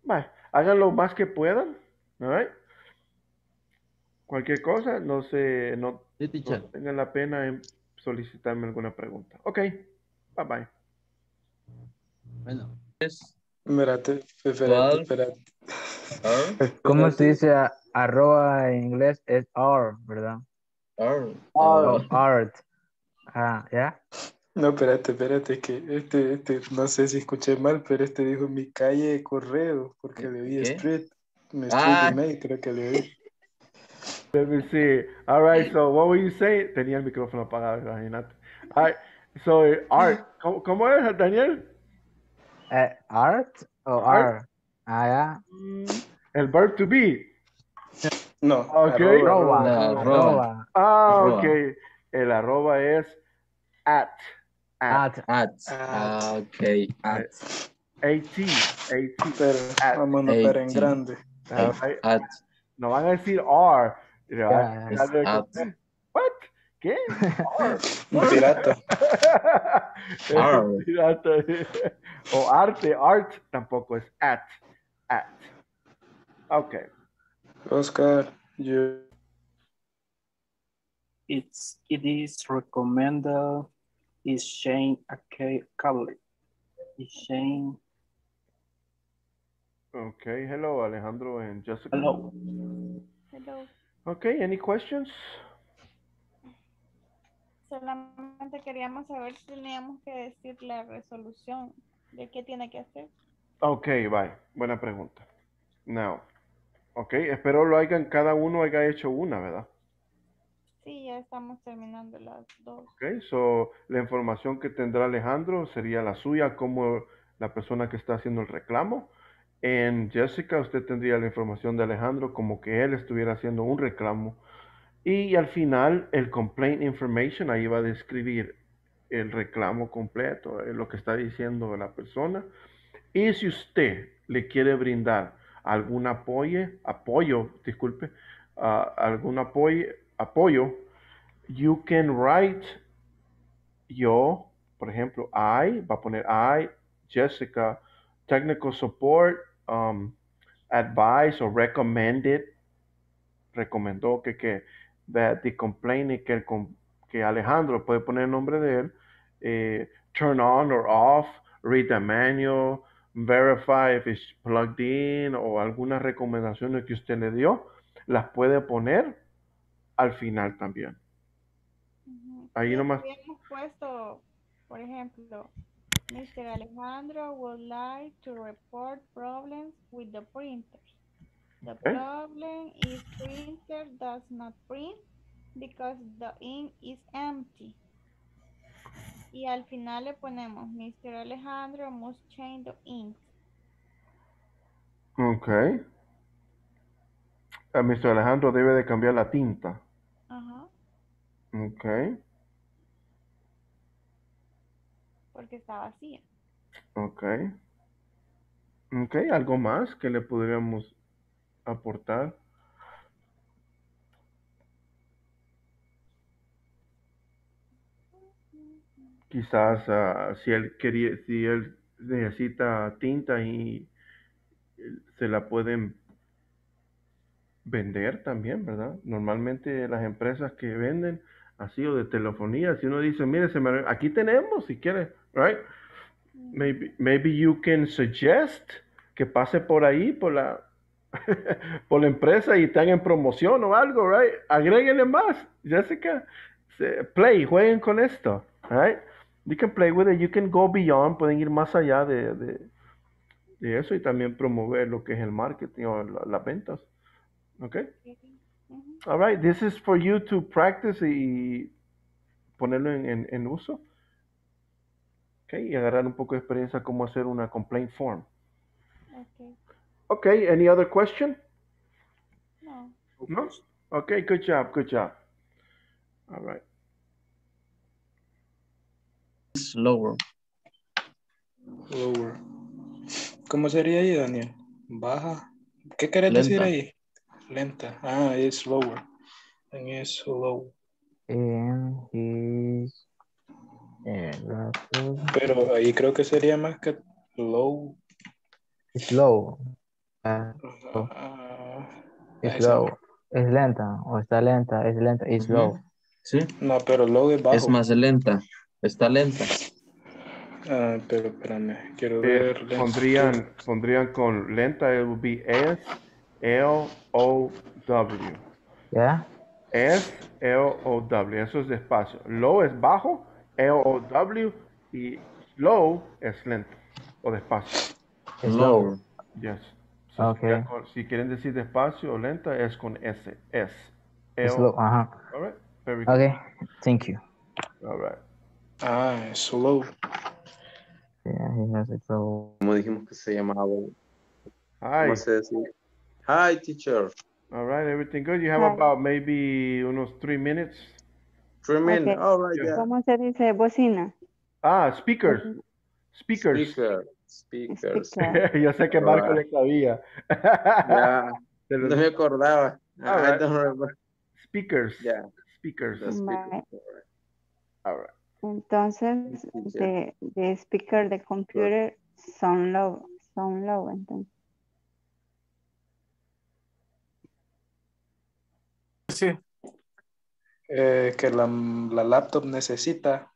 Bye. Hagan lo más que puedan. All right. Cualquier cosa, no tengan la pena en solicitarme alguna pregunta. Ok, bye bye. Bueno. Espérate. ¿Cómo se dice arroba en inglés? Es R, ¿verdad? Art. Ah, ¿ya? No, espérate, que no sé si escuché mal, pero dijo mi calle de correo, porque le vi street. Me street email, creo que le vi. Let me see. All right, so what will you say? Tenía el micrófono apagado, imagínate. All right, so art. ¿Cómo es, Daniel? Art o R? Ah, ya. El verb to be. No. Okay. Arroba. Ah, okay. El arroba es at. Ah, okay. At. Pero en grande. At. No van a decir R. What? ¿Qué? Un pirata. Pirata. O art tampoco es at. Ok. Oscar, it is recommended exchange Okay, hello Alejandro and Jessica. Hello. Hello. Okay, any questions? Solamente queríamos saber si teníamos que decir la resolución de qué tiene que hacer. Okay, bye. Buena pregunta. Now. Okay, espero lo hayan, cada uno haya hecho una, ¿verdad? Sí, ya estamos terminando las dos. Ok, so la información que tendrá Alejandro sería la suya como la persona que está haciendo el reclamo. En Jessica, usted tendría la información de Alejandro como que él estuviera haciendo un reclamo. Y al final, el complaint information, ahí va a describir el reclamo completo, lo que está diciendo la persona. Y si usted le quiere brindar algún apoyo, you can write, yo, por ejemplo, I, va a poner I, Jessica, technical support, advice or recommended, recomendó que that the complainant, que Alejandro puede poner el nombre de él, turn on or off, read the manual, verify if it's plugged in, o algunas recomendaciones que usted le dio, las puede poner al final también. Ahí nomás. Habíamos puesto, por ejemplo, Mr. Alejandro would like to report problems with the printer. The problem is printer does not print because the ink is empty. Y al final le ponemos Mr. Alejandro must change the ink. Okay. Mr. Alejandro debe de cambiar la tinta. Ok. Porque está vacía. Ok. Ok, ¿algo más que le podríamos aportar? Quizás si él necesita tinta y se la pueden vender también, ¿verdad? Normalmente las empresas que venden así o de telefonía, si uno dice, mire, aquí tenemos, si quiere, right? Maybe you can suggest que pase por ahí, por la empresa y te hagan promoción o algo, right? Agréguenle más, Jessica. Jueguen con esto, right? You can play with it, you can go beyond, pueden ir más allá de eso y también promover lo que es el marketing o las ventas. Okay. All right. This is for you to practice y ponerlo en uso. Okay. Y agarrar un poco de experiencia cómo hacer una complaint form. Okay. Okay. Any other question? No. No? Okay. Good job. Good job. All right. Lower. Lower. ¿Cómo sería ahí, Daniel? Baja. ¿Qué querés decir ahí? Lenta. Ah, es lower. And es low. Pero ahí creo que sería más que low. Es low. Es low. Es lenta. O está lenta. Es lenta. Es low. Sí. No, pero low es bajo. Es más lenta. Está lenta. Ah, pero espérame. Quiero ver. Pondrían con lenta. It would be S. L-O-W. ¿Ya? S-L-O-W. Eso es despacio. Low es bajo, L-O-W, y slow es lento o despacio. Slow. Yes. So okay. Si quieren decir despacio o lenta, es con S. S. Slow. Ajá. All right. Very good. Okay. Thank you. All right. Ah, slow. Yeah, slow. Como dijimos que se llamaba. Ay. ¿Cómo se decía? Hi, teacher. All right, everything good? You have about maybe unos 3 minutes. 3 minutes. Okay. All right. Yeah. ¿Cómo se dice bocina? Ah, speakers. Speakers. Speakers. Yo sé que Marco le sabía. Yeah. No me acordaba. Right. I don't remember. Speakers. Yeah. Speakers. Right. All right. Entonces, the speaker, the computer, sound low, entonces. Sí. Que la laptop necesita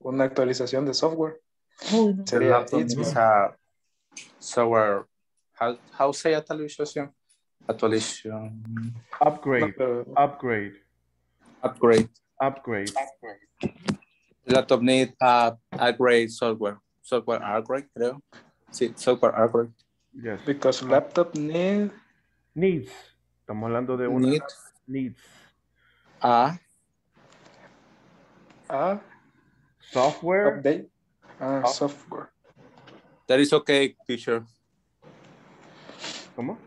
una actualización de software. The laptop needs a software How say actualization? Actualization. Upgrade. Upgrade. Upgrade. Upgrade. Laptop need upgrade software. Software upgrade, creo. Sí, software upgrade. Yes. Because laptop needs. Estamos hablando de una. Needs. Software. Update. Software. That is okay, teacher. ¿Cómo?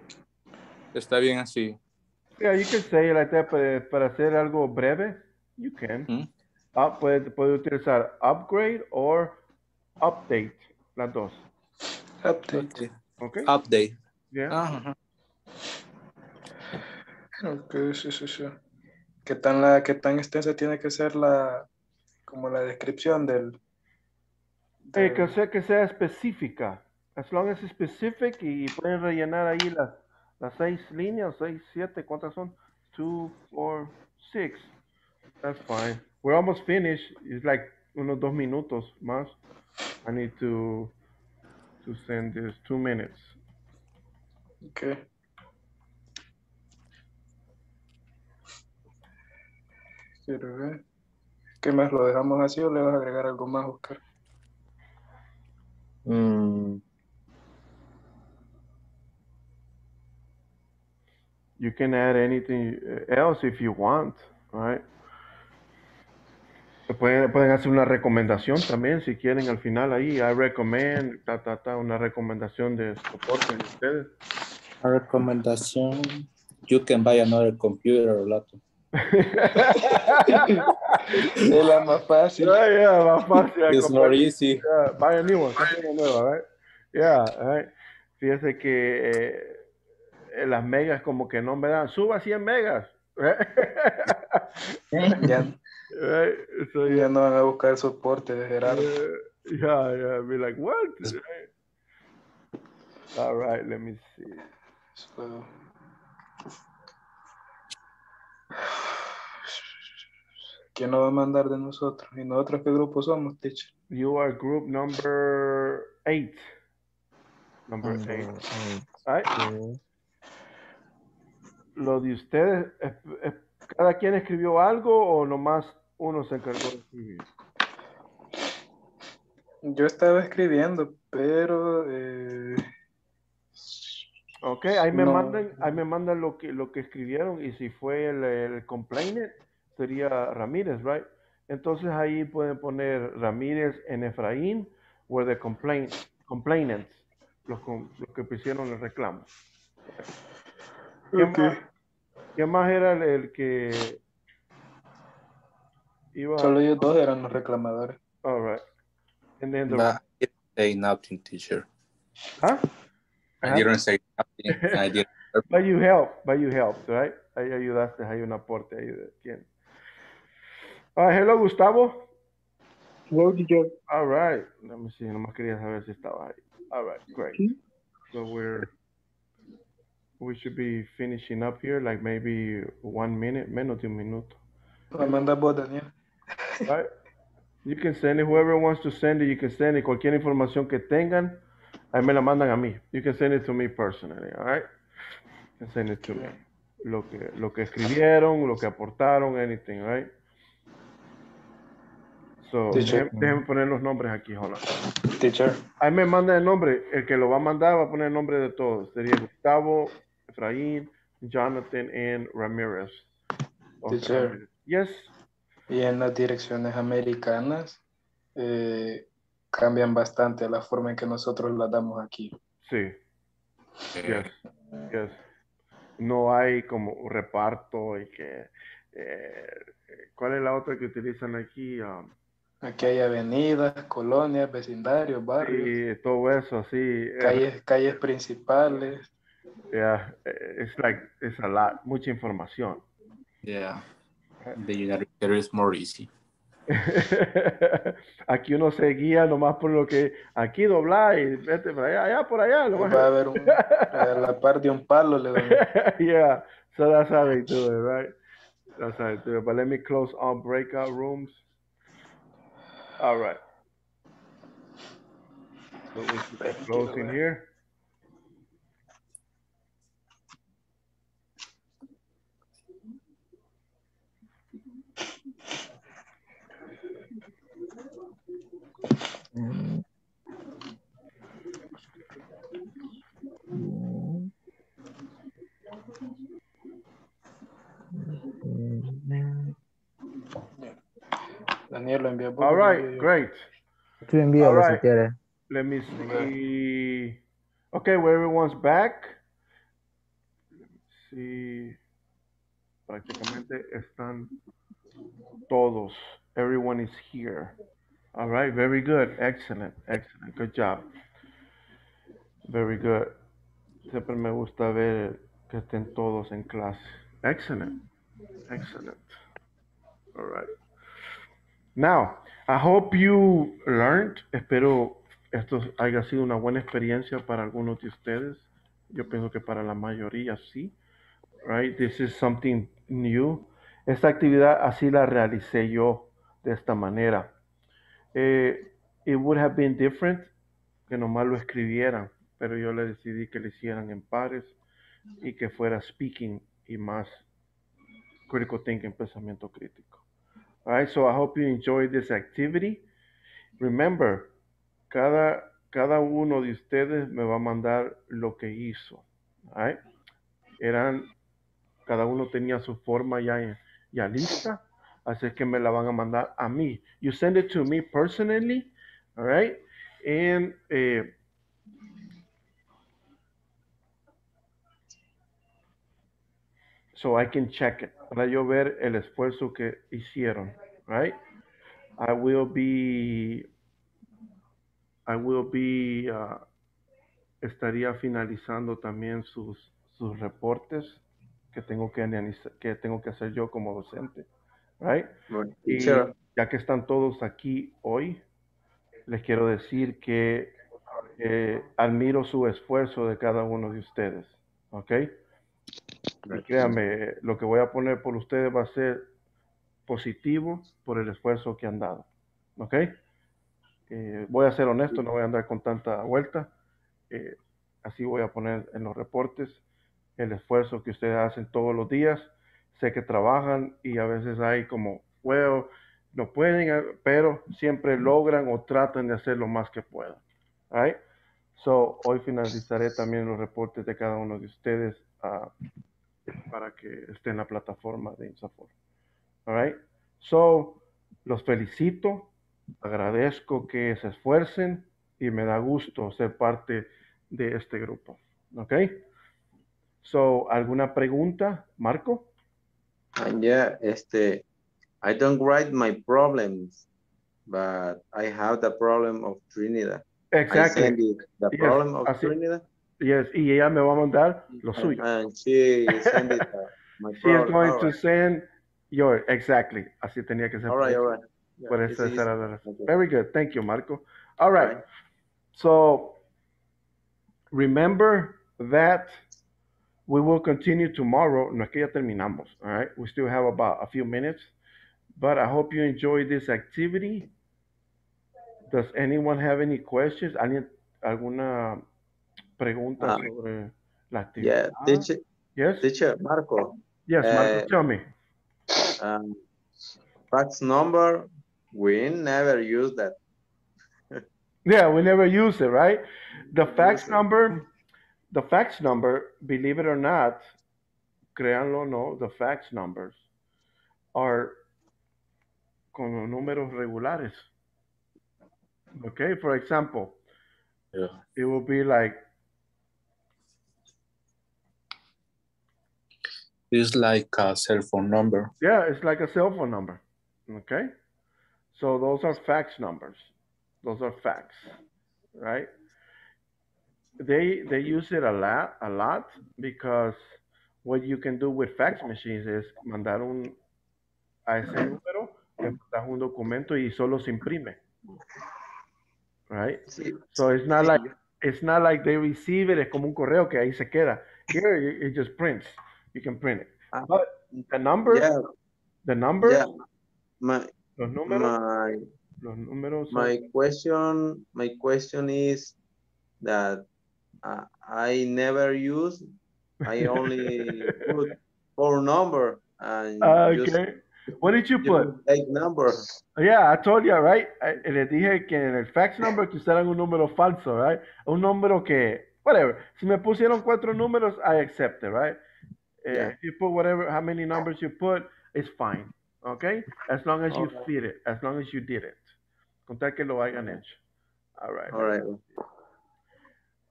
Está bien así. Yeah, you can say it like that, para hacer algo breve, you can. Puede utilizar upgrade or update, las dos. Update. Okay. Update. Yeah. Okay, sí. ¿Qué tan extensa tiene que ser la descripción del? Hey, que sea específica. As long as it's specific, y pueden rellenar ahí las 6 líneas, 6, 7, ¿cuántas son? 2, 4, 6. That's fine. We're almost finished. It's like unos 2 minutos más. I need to send this 2 minutes. Okay. Quiero ver. ¿Qué más? ¿Lo dejamos así o le vas a agregar algo más, Oscar? You can add anything else if you want, right? Pueden hacer una recomendación también si quieren al final ahí. I recommend, una recomendación de soporte de ustedes. A recomendación. You can buy another computer or laptop. Es la más fácil. Yeah, más fácil. It's more easy. Yeah, buy a new one. Right? Yeah, right. Fíjese que las megas como que no me dan. Suba 100 megas. Yeah. Right? So, yeah. Ya no van a buscar el soporte de Gerardo. Yeah. Be like, what? Right. All right, let me see. So. ¿Quién nos va a mandar de nosotros? ¿Y nosotros qué grupo somos, teacher? You are group number 8. Number 8. Right. Yeah. Lo de ustedes, ¿cada quien escribió algo o nomás uno se encargó de escribir? Yo estaba escribiendo, pero... Ok, ahí me mandan lo que escribieron, y si fue el complainant, sería Ramírez, right? Entonces ahí pueden poner Ramírez en Efraín, where the complainants, los que pusieron el reclamo. ¿Qué más era el que iba? Solo ellos dos eran los reclamadores. All right. And then I didn't say nothing, teacher. Huh? I didn't say nothing. I didn't. But you helped, right? Ahí ayudaste, hay un aporte ahí de quién. Hello, Gustavo. Hello, teacher. All right. Let me see, nomás quería saber si estaba ahí. All right, great. So we should be finishing up here, like maybe 1 minute, menos de un minuto. Right? You can send it, whoever wants to send it, you can send it. Cualquier información que tengan, ahí me la mandan a mí. You can send it to me personally, all right? You can send it to me. Lo que escribieron, lo que aportaron, anything, right? So, déjenme poner los nombres aquí, hola. Teacher. Ahí me manda el nombre, el que lo va a mandar va a poner el nombre de todos. Sería Gustavo, Efraín, Jonathan, and Ramírez. Okay. Teacher. Yes. Y en las direcciones americanas cambian bastante la forma en que nosotros las damos aquí. Sí. Yes. No hay como reparto y que... ¿Cuál es la otra que utilizan aquí? Aquí hay avenidas, colonias, vecindarios, barrios. Y todo eso, sí. Calles principales. Yeah, it's a lot, mucha información. Yeah, there is more easy. Aquí uno se guía nomás por lo que aquí dobla y vete para allá, por allá. Va a haber la par de un palo. Yeah, so that's how they do it, right? That's how they do it. But let me close all breakout rooms. All right. So we should close in here. All right, great. Tú envíalo si quieres. Let me see. Okay, well, everyone's back. Let me see. Prácticamente están todos. Everyone is here. All right, very good. Excellent, excellent. Good job. Very good. Siempre me gusta ver que estén todos en clase. Excellent, excellent. All right. Now, I hope you learned. Espero esto haya sido una buena experiencia para algunos de ustedes. Yo pienso que para la mayoría sí. Right? This is something new. Esta actividad así la realicé yo de esta manera. It would have been different que nomás lo escribieran, pero yo le decidí que lo hicieran en pares y que fuera speaking y más critical thinking, pensamiento crítico. All right, so I hope you enjoyed this activity. Remember, cada uno de ustedes me va a mandar lo que hizo. All right? Cada uno tenía su forma ya lista, así es que me la van a mandar a mí. You send it to me personally, all right? And so I can check it, para yo ver el esfuerzo que hicieron, right? I will be, estaría finalizando también sus reportes que tengo que hacer yo como docente, right? Bueno, y ya que están todos aquí hoy, les quiero decir que admiro su esfuerzo de cada uno de ustedes, ¿ok? Y créanme, lo que voy a poner por ustedes va a ser positivo por el esfuerzo que han dado, ¿ok? Voy a ser honesto, no voy a andar con tanta vuelta, así voy a poner en los reportes el esfuerzo que ustedes hacen todos los días. Sé que trabajan y a veces hay como, well, no pueden, pero siempre logran o tratan de hacer lo más que puedan. All right? So, hoy finalizaré también los reportes de cada uno de ustedes para que esté en la plataforma de INSAFORP. All right? So, los felicito, agradezco que se esfuercen y me da gusto ser parte de este grupo. ¿Ok? So, ¿alguna pregunta, Marco? I don't write my problems, but I have the problem of Trinidad. Exactly. I send it, the yes, problem of Trinidad. Yes, y ella me va a mandar lo suyo. And she send it, my problem. She is going all to right. send your, exactly. Así tenía que ser. All right, all right. Yeah, por eso será la razón. Okay. Very good. Thank you, Marco. All right. All right. So, remember that we will continue tomorrow. No es que ya terminamos. All right. We still have about a few minutes, but I hope you enjoy this activity. Does anyone have any questions? ¿Alguna pregunta sobre la actividad? Yeah, teacher. Yes. Teacher, Marco. Yes, Marco, tell me. Fax number, we never use that. Yeah, we never use it, right? The fax number, believe it or not, créanlo o no, the fax numbers are con los números regulares. Okay, for example, yeah. It will be like. It's like a cell phone number. Yeah, it's like a cell phone number. Okay, so those are fax numbers. Those are fax, right? They use it a lot because what you can do with fax machines is mandar a ese número, le mandas un documento y solo se imprime, right? Sí. So it's not like they receive it, es como un correo que ahí se queda. Here it just prints. You can print it. But the number, yeah. Los números. My question is that. I never use. I only put phone number. And okay. What did you put? Like number. Yeah, I told you, right? Le dije que en el fax number que usaran un número falso, right? Un número que, whatever. Si me pusieron 4 números, I accept it, right? Yeah. If you put whatever, how many numbers you put, it's fine. Okay? As long as you fit it. As long as you did it. con tal que lo hayan hecho. All right. All right.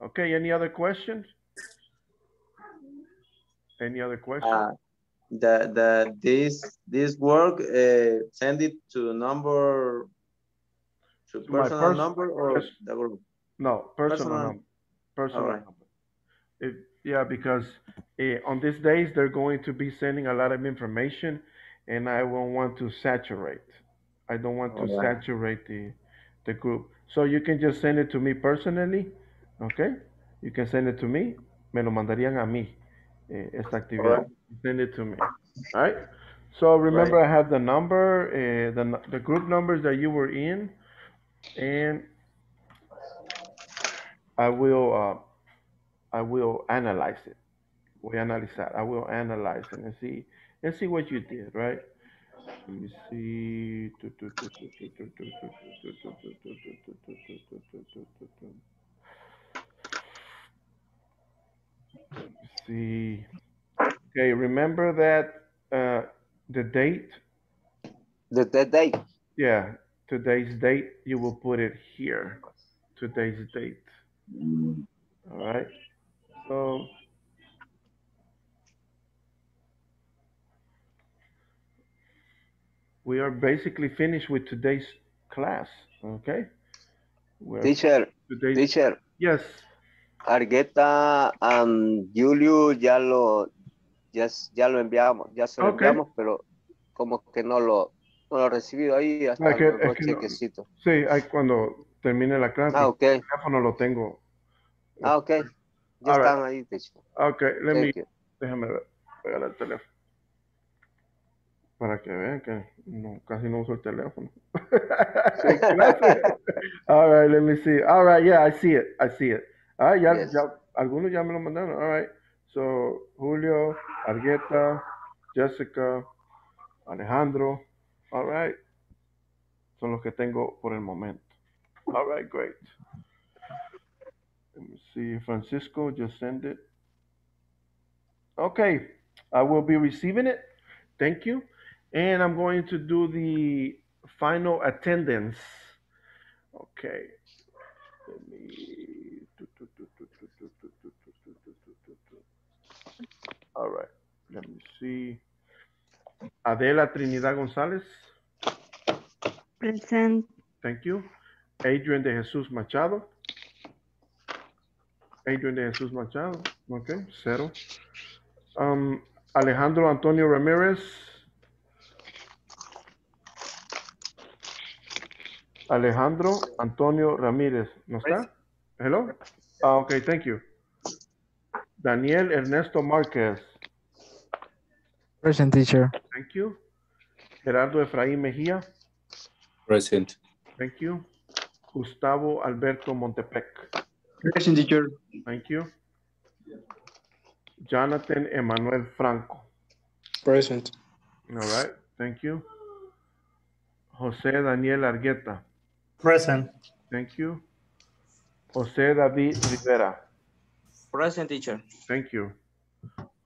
Okay, any other questions? Any other questions? This work, send it to number, to personal number or the group? No, personal number. Personal number. It, yeah, because on these days, they're going to be sending a lot of information and I won't want to saturate. I don't want to saturate the group. So you can just send it to me personally, okay? You can send it to me. Me lo mandarían a mí. Esta actividad. Right. Send it to me. All right. So remember, I have the number, the group numbers that you were in, and I will analyze it. Voy a analizar. I will analyze it and see what you did. Right. Let me see. See. Okay, remember that the date? The date. Yeah, today's date, you will put it here. Today's date. All right. So we are basically finished with today's class, okay? Teacher. Yes. Argueta and Julio ya lo enviamos, ya se lo enviamos, pero como que no lo he recibido ahí hasta el chequecito. No, sí, ahí cuando termine la clase, el teléfono lo tengo. Ok, ya están ahí, teacher. Ok, déjame pegar el teléfono. Para que vean que casi no uso el teléfono. All right, let me see. All right, yeah, I see it. Ah, algunos ya me lo mandaron. All right. So, Julio, Argueta, Jessica, Alejandro. All right. Son los que tengo por el momento. All right, great. Let me see. Francisco, just send it. Okay. I will be receiving it. Thank you. And I'm going to do the final attendance. Okay. Let me... All right, let me see. Adela Trinidad González. Present. Thank you. Adrian de Jesus Machado. Okay, zero. Alejandro Antonio Ramirez. Alejandro Antonio Ramírez. ¿No está? Hello? Okay, thank you. Daniel Ernesto Márquez. Present, teacher. Thank you. Gerardo Efraín Mejía. Present. Thank you. Gustavo Alberto Montepec. Present, teacher. Thank you. Jonathan Emmanuel Franco. Present. All right, thank you. José Daniel Argueta. Present. Thank you. José David Rivera. Present, teacher. Thank you.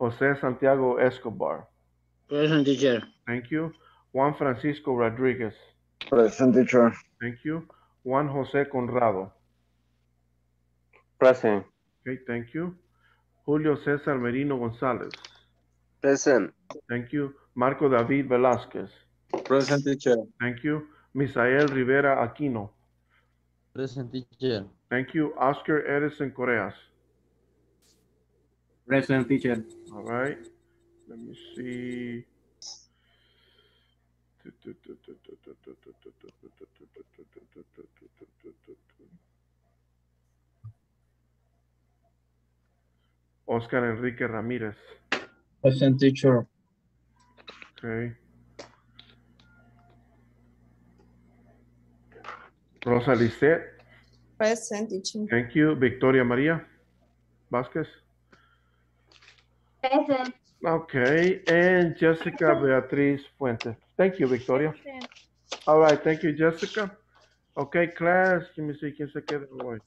José Santiago Escobar. Present, teacher. Thank you. Juan Francisco Rodriguez. Present, teacher. Thank you. Juan José Conrado. Present. Okay, thank you. Julio César Merino González. Present. Thank you. Marco David Velázquez. Present, teacher. Thank you. Misael Rivera Aquino. Present, teacher. Thank you. Oscar Edison Correas. Present, teacher. All right. Let me see. Oscar Enrique Ramirez. Present, teacher. Okay. Rosa Lisset. Present, teacher. Thank you. Victoria Maria Vasquez. Present. Okay, and Jessica Beatriz Fuentes. Thank you, Victoria. Present. All right, thank you, Jessica. Okay, class, let me see quién se queda hoy.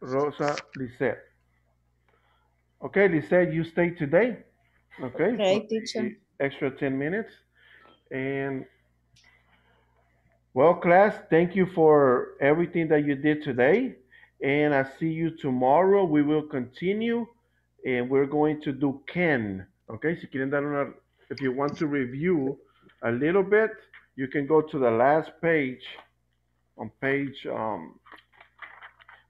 Rosa Lisset. Okay, Lisset, you stay today. Okay, teacher. Extra 10 minutes. And well, class, thank you for everything that you did today. And I see you tomorrow. We will continue, and we're going to do can. Okay, si quieren dar una, if you want to review a little bit, you can go to the last page, on page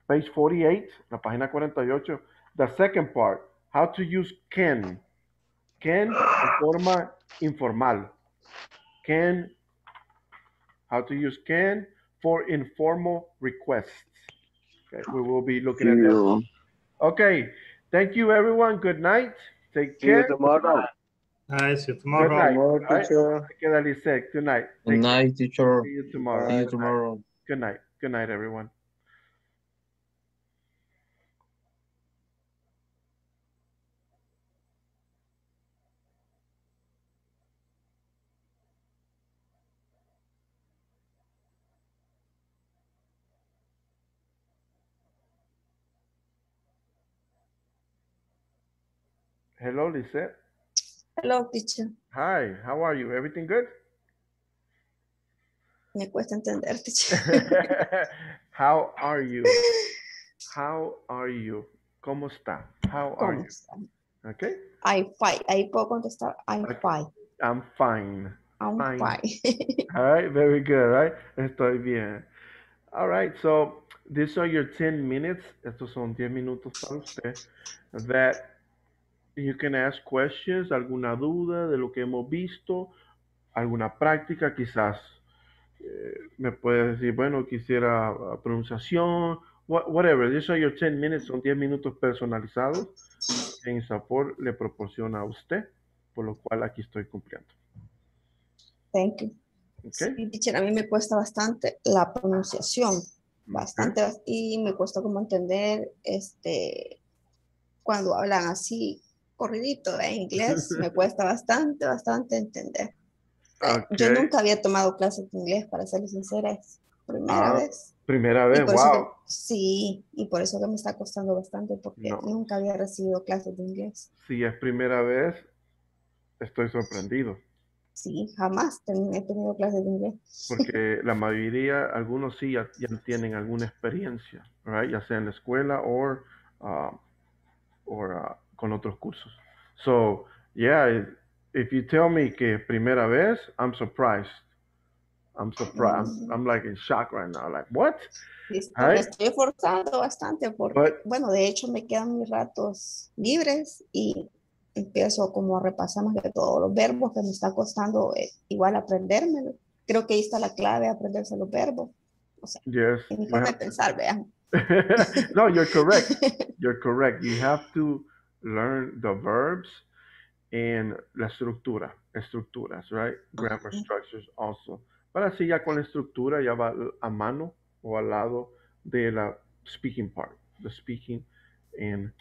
page 48, la página 48, the second part, how to use can. Can de forma informal. Can, how to use can for informal requests. Okay, we will be looking at that. Okay, thank you everyone. Good night. Take care. See you tomorrow. See you tomorrow. Good night. Good night. Good night, teacher. See you tomorrow. See you tomorrow. Good night. Good night, everyone. Hello, Lisette. Hello, teacher. Hi, how are you? Everything good? Me cuesta entender, teacher. How are you? How are you? ¿Cómo está? How are you? Okay. I'm fine. Ahí puedo contestar. I'm fine. I'm fine. I'm fine. All right, very good, right? Estoy bien. All right, so these are your 10 minutes. Estos son 10 minutos para usted. That you can ask questions, alguna duda de lo que hemos visto, alguna práctica, quizás me puedes decir, bueno, quisiera pronunciación, whatever. These are your 10 minutes, son 10 minutos personalizados que INSAFORP le proporciona a usted, por lo cual aquí estoy cumpliendo. Thank you. Okay. Sí, teacher, a mí me cuesta bastante la pronunciación, bastante, okay. Y me cuesta como entender cuando hablan así corridito de inglés, me cuesta bastante, bastante entender. Okay. Yo nunca había tomado clases de inglés, para serles sinceras, primera vez. Primera vez, wow. Sí, y por eso que me está costando bastante, porque nunca había recibido clases de inglés. Si es primera vez, estoy sorprendido. Sí, jamás he tenido clases de inglés. Porque la mayoría, algunos sí ya tienen alguna experiencia, right? Ya sea en la escuela o con otros cursos. So, yeah, if you tell me que primera vez, I'm surprised. I'm surprised. I'm like in shock right now. Like, what? Right? Me estoy forzando bastante porque, bueno, de hecho me quedan mis ratos libres y empiezo como a repasar más que todos los verbos que me está costando igual aprendérmelo. Creo que ahí está la clave, aprenderse los verbos. O sea, en forma de pensar, vean. No, you're correct. You're correct. You have to learn the verbs and la estructura, estructuras, right? Grammar structures also. Para así ya con la estructura ya va a mano o al lado de la speaking part. The speaking and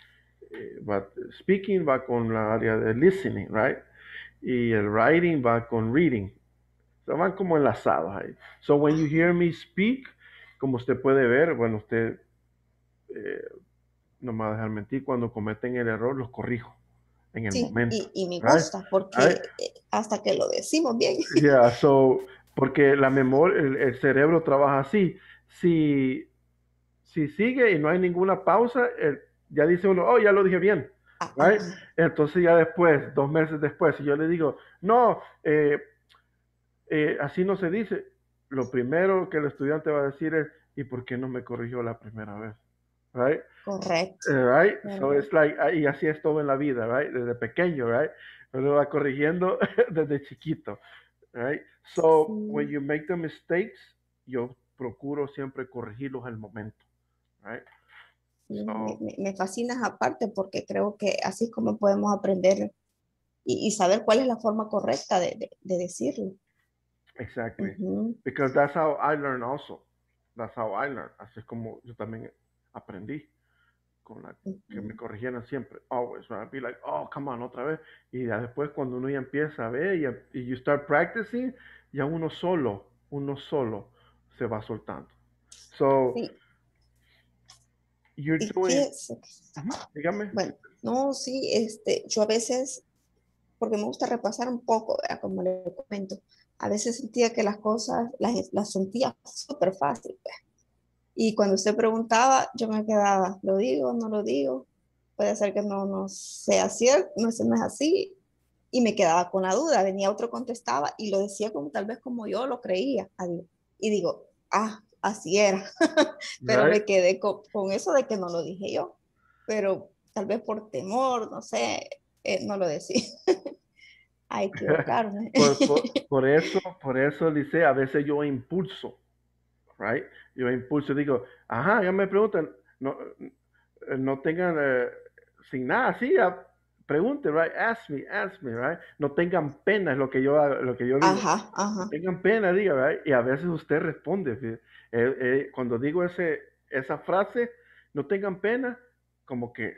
speaking va con la área de listening, right? Y el writing va con reading. So van como enlazados ahí. So when you hear me speak, como usted puede ver, bueno, usted no me va a dejar mentir, cuando cometen el error los corrijo en el momento. Y me gusta, right? Porque hasta que lo decimos bien. Yeah, so, porque la memoria, el cerebro trabaja así. Si sigue y no hay ninguna pausa, ya dice uno, oh, ya lo dije bien. Right? Entonces ya después, 2 meses después, si yo le digo, no, así no se dice, lo primero que el estudiante va a decir es, ¿y por qué no me corrigió la primera vez? Right? Correcto. Right? Correct. So it's like, y así es todo en la vida, right? Desde pequeño, right? Uno va corrigiendo desde chiquito, right? So when you make the mistakes, yo procuro siempre corregirlos al momento, right? So, me fascina esa parte porque creo que así es como podemos aprender y saber cuál es la forma correcta de decirlo. Exactly, because that's how I learn also. That's how I learn. Así es como yo también aprendí, con la que me corrigieran siempre, always. Right? I'd be like, oh, come on, otra vez. Y ya después cuando uno ya empieza a ver y you start practicing, ya uno solo se va soltando. So, you're doing... Dígame. Bueno, no, sí, yo a veces, porque me gusta repasar un poco, ¿verdad? Como le comento. a veces sentía que las cosas las sentía súper fácil. Y cuando usted preguntaba, yo me quedaba, ¿lo digo, no lo digo? Puede ser que no sea cierto, no es así. Y me quedaba con la duda, venía otro, contestaba y lo decía como tal vez como yo lo creía. Y digo, así era. Pero me quedé con eso de que no lo dije yo. Pero tal vez por temor, no sé, no lo decía. Ay, equivocarme. por eso, Lice, a veces yo impulso, right? Yo impulso, digo, ya me preguntan, no tengan, sin nada, así, pregunten, right? Ask me, right? No tengan pena, es lo que yo digo. Ajá. No tengan pena, diga, right? Y a veces usted responde, ¿sí? Cuando digo esa frase, no tengan pena, como que,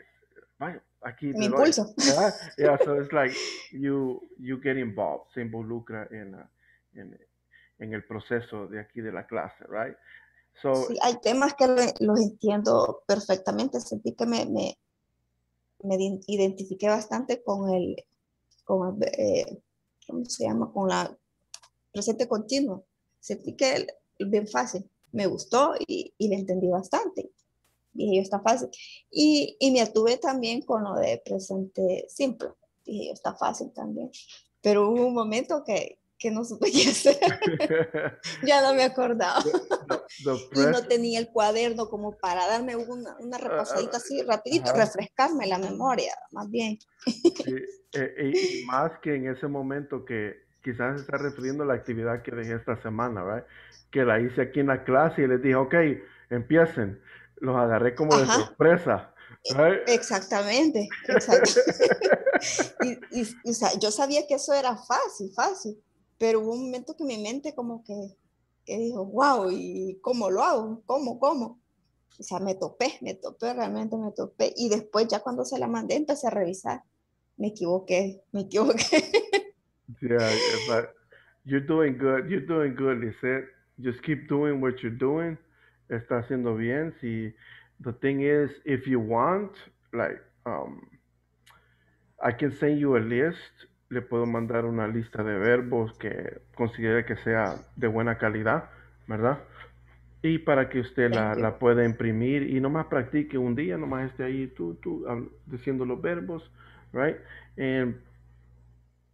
vaya, aquí mi impulso. So it's like you get involved, se involucra en el proceso de aquí de la clase, right? So, sí, hay temas que los entiendo perfectamente. Sentí que me identifiqué bastante con el ¿cómo se llama? Con la presente continuo. Sentí que bien fácil, me gustó y le entendí bastante. Dije yo, está fácil. Y me atuve también con lo de presente simple. Dije yo, está fácil también. Pero hubo un momento que no supe qué hacer. Ya no me acordaba. Y no tenía el cuaderno como para darme una repasadita así rapidito, refrescarme la memoria, más bien. Y más que en ese momento que quizás se está refiriendo a la actividad que dejé esta semana, ¿verdad? Que la hice aquí en la clase y les dije, ok, empiecen. Los agarré como de sorpresa. Right? Exactamente. y yo sabía que eso era fácil, pero hubo un momento que mi mente como que dijo, wow, ¿y cómo lo hago? ¿Cómo? O sea, realmente me topé. Y después ya cuando se la mandé, empecé a revisar. Me equivoqué. Yeah, but you're doing good, Lisette. Just keep doing what you're doing. Está haciendo bien. Si the thing is, if you want, like, I can send you a list. Le puedo mandar una lista de verbos que considere que sea de buena calidad, ¿verdad? Y para que usted la pueda imprimir y nomás practique un día, nomás esté ahí tú diciendo los verbos, right?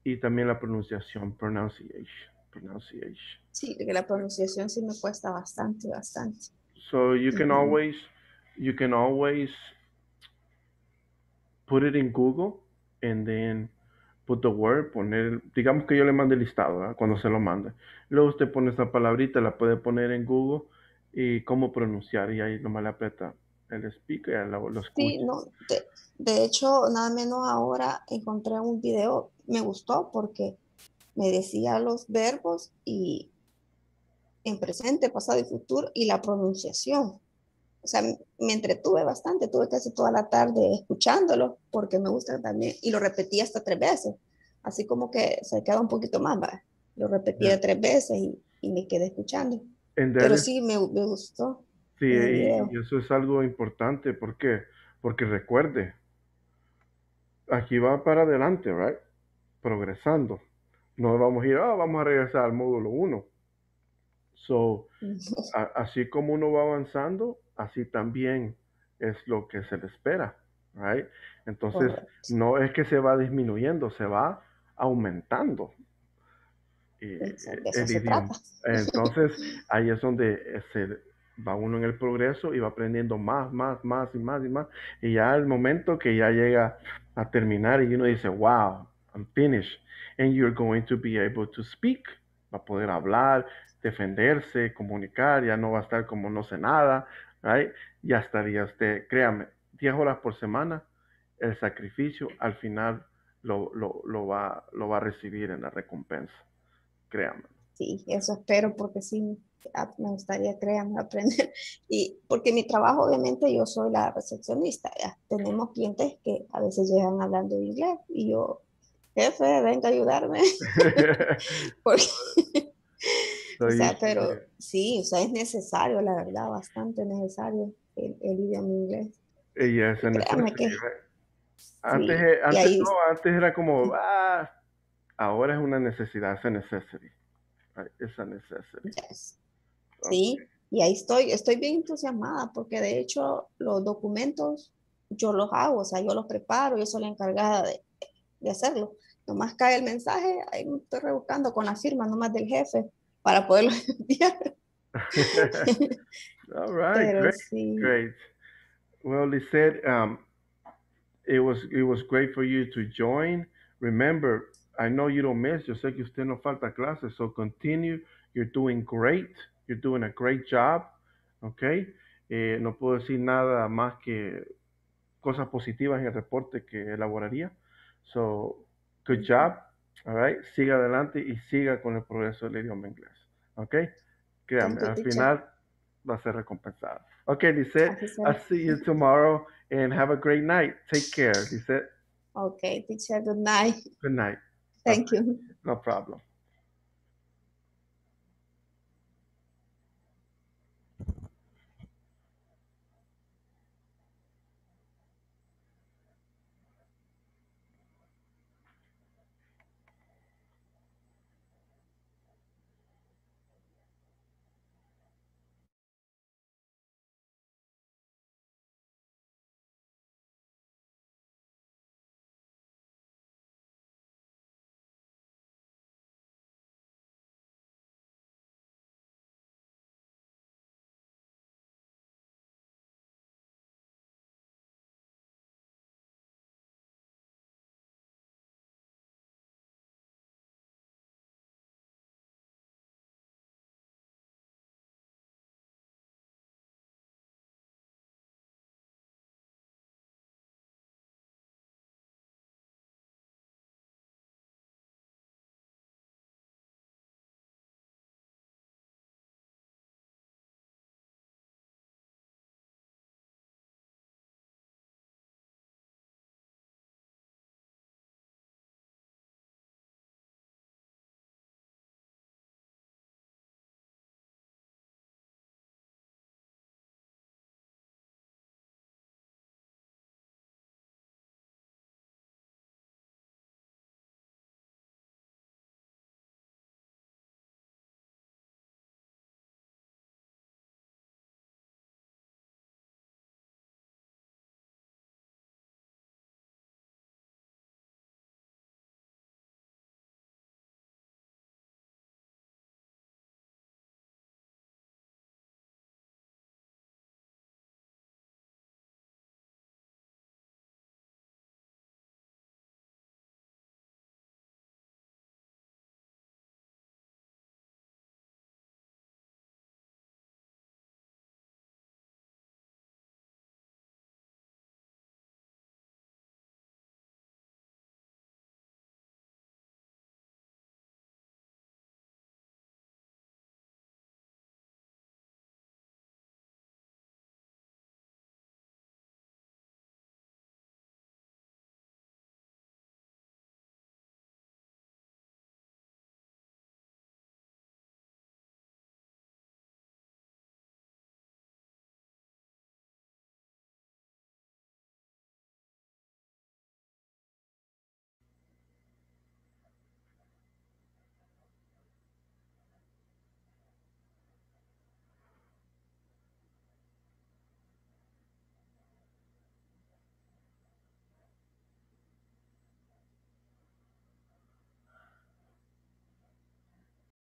Y también la pronunciation. Sí, porque la pronunciación sí me cuesta bastante. So you can always put it in Google and then put the word, digamos que yo le mande el listado, ¿verdad? Cuando se lo mande. Luego usted pone esa palabrita, la puede poner en Google y cómo pronunciar y ahí nomás le aprieta el speaker, lo escucha. Sí, no, de hecho, nada menos ahora encontré un video, me gustó porque me decía los verbos y en presente, pasado y futuro y la pronunciación. O sea, me entretuve bastante, tuve casi toda la tarde escuchándolo porque me gusta también y lo repetí hasta 3 veces. Así como que se queda un poquito más, ¿verdad? Lo repetí 3 veces y me quedé escuchando. Pero sí, me gustó. Sí, y eso es algo importante porque recuerde, aquí va para adelante, ¿right? Progresando. No vamos a ir, vamos a regresar al módulo 1. So, así como uno va avanzando, así también es lo que se le espera, right? Entonces, no es que se va disminuyendo, se va aumentando. De eso se trata. Entonces, ahí es donde se va uno en el progreso y va aprendiendo más y más. Y ya el momento que ya llega a terminar y uno dice, wow, I'm finished. And you're going to be able to speak. Va a poder hablar, defenderse, comunicar. Ya no va a estar como no sé nada, right? Ya estaría usted, créame, 10 horas por semana. El sacrificio al final lo va a recibir en la recompensa. Créame. Sí, eso espero porque sí, me gustaría, créame, aprender. Y porque mi trabajo, obviamente, yo soy la recepcionista. Ya. Tenemos clientes que a veces llegan hablando de inglés y yo, jefe, venga a ayudarme. Porque, o sea, pero sí, o sea, es necesario, la verdad, bastante necesario el idioma inglés. Yes, antes era como, ahora es una necesidad, es a necessity. It's a necessity. Yes. Okay. Sí, y ahí estoy bien entusiasmada porque de hecho los documentos yo los hago, o sea, yo los preparo, yo soy la encargada de hacerlo. Nomás cae el mensaje, ahí me estoy rebuscando con la firma nomás del jefe para poderlo enviar. All right, great, sí. Great. Well, Lisette, it was great for you to join. Remember, I know you don't miss. Yo sé que usted no falta clases, so continue. You're doing great. You're doing a great job, okay? No puedo decir nada más que cosas positivas en el reporte que elaboraría. So, good job, all right? Siga adelante y siga con el progreso del idioma inglés, okay? Créame, al final va a ser recompensada. Okay, Lisette, I'll see you tomorrow and have a great night. Take care, Lisette. Okay, teacher, good night. Good night. Thank you. No problem.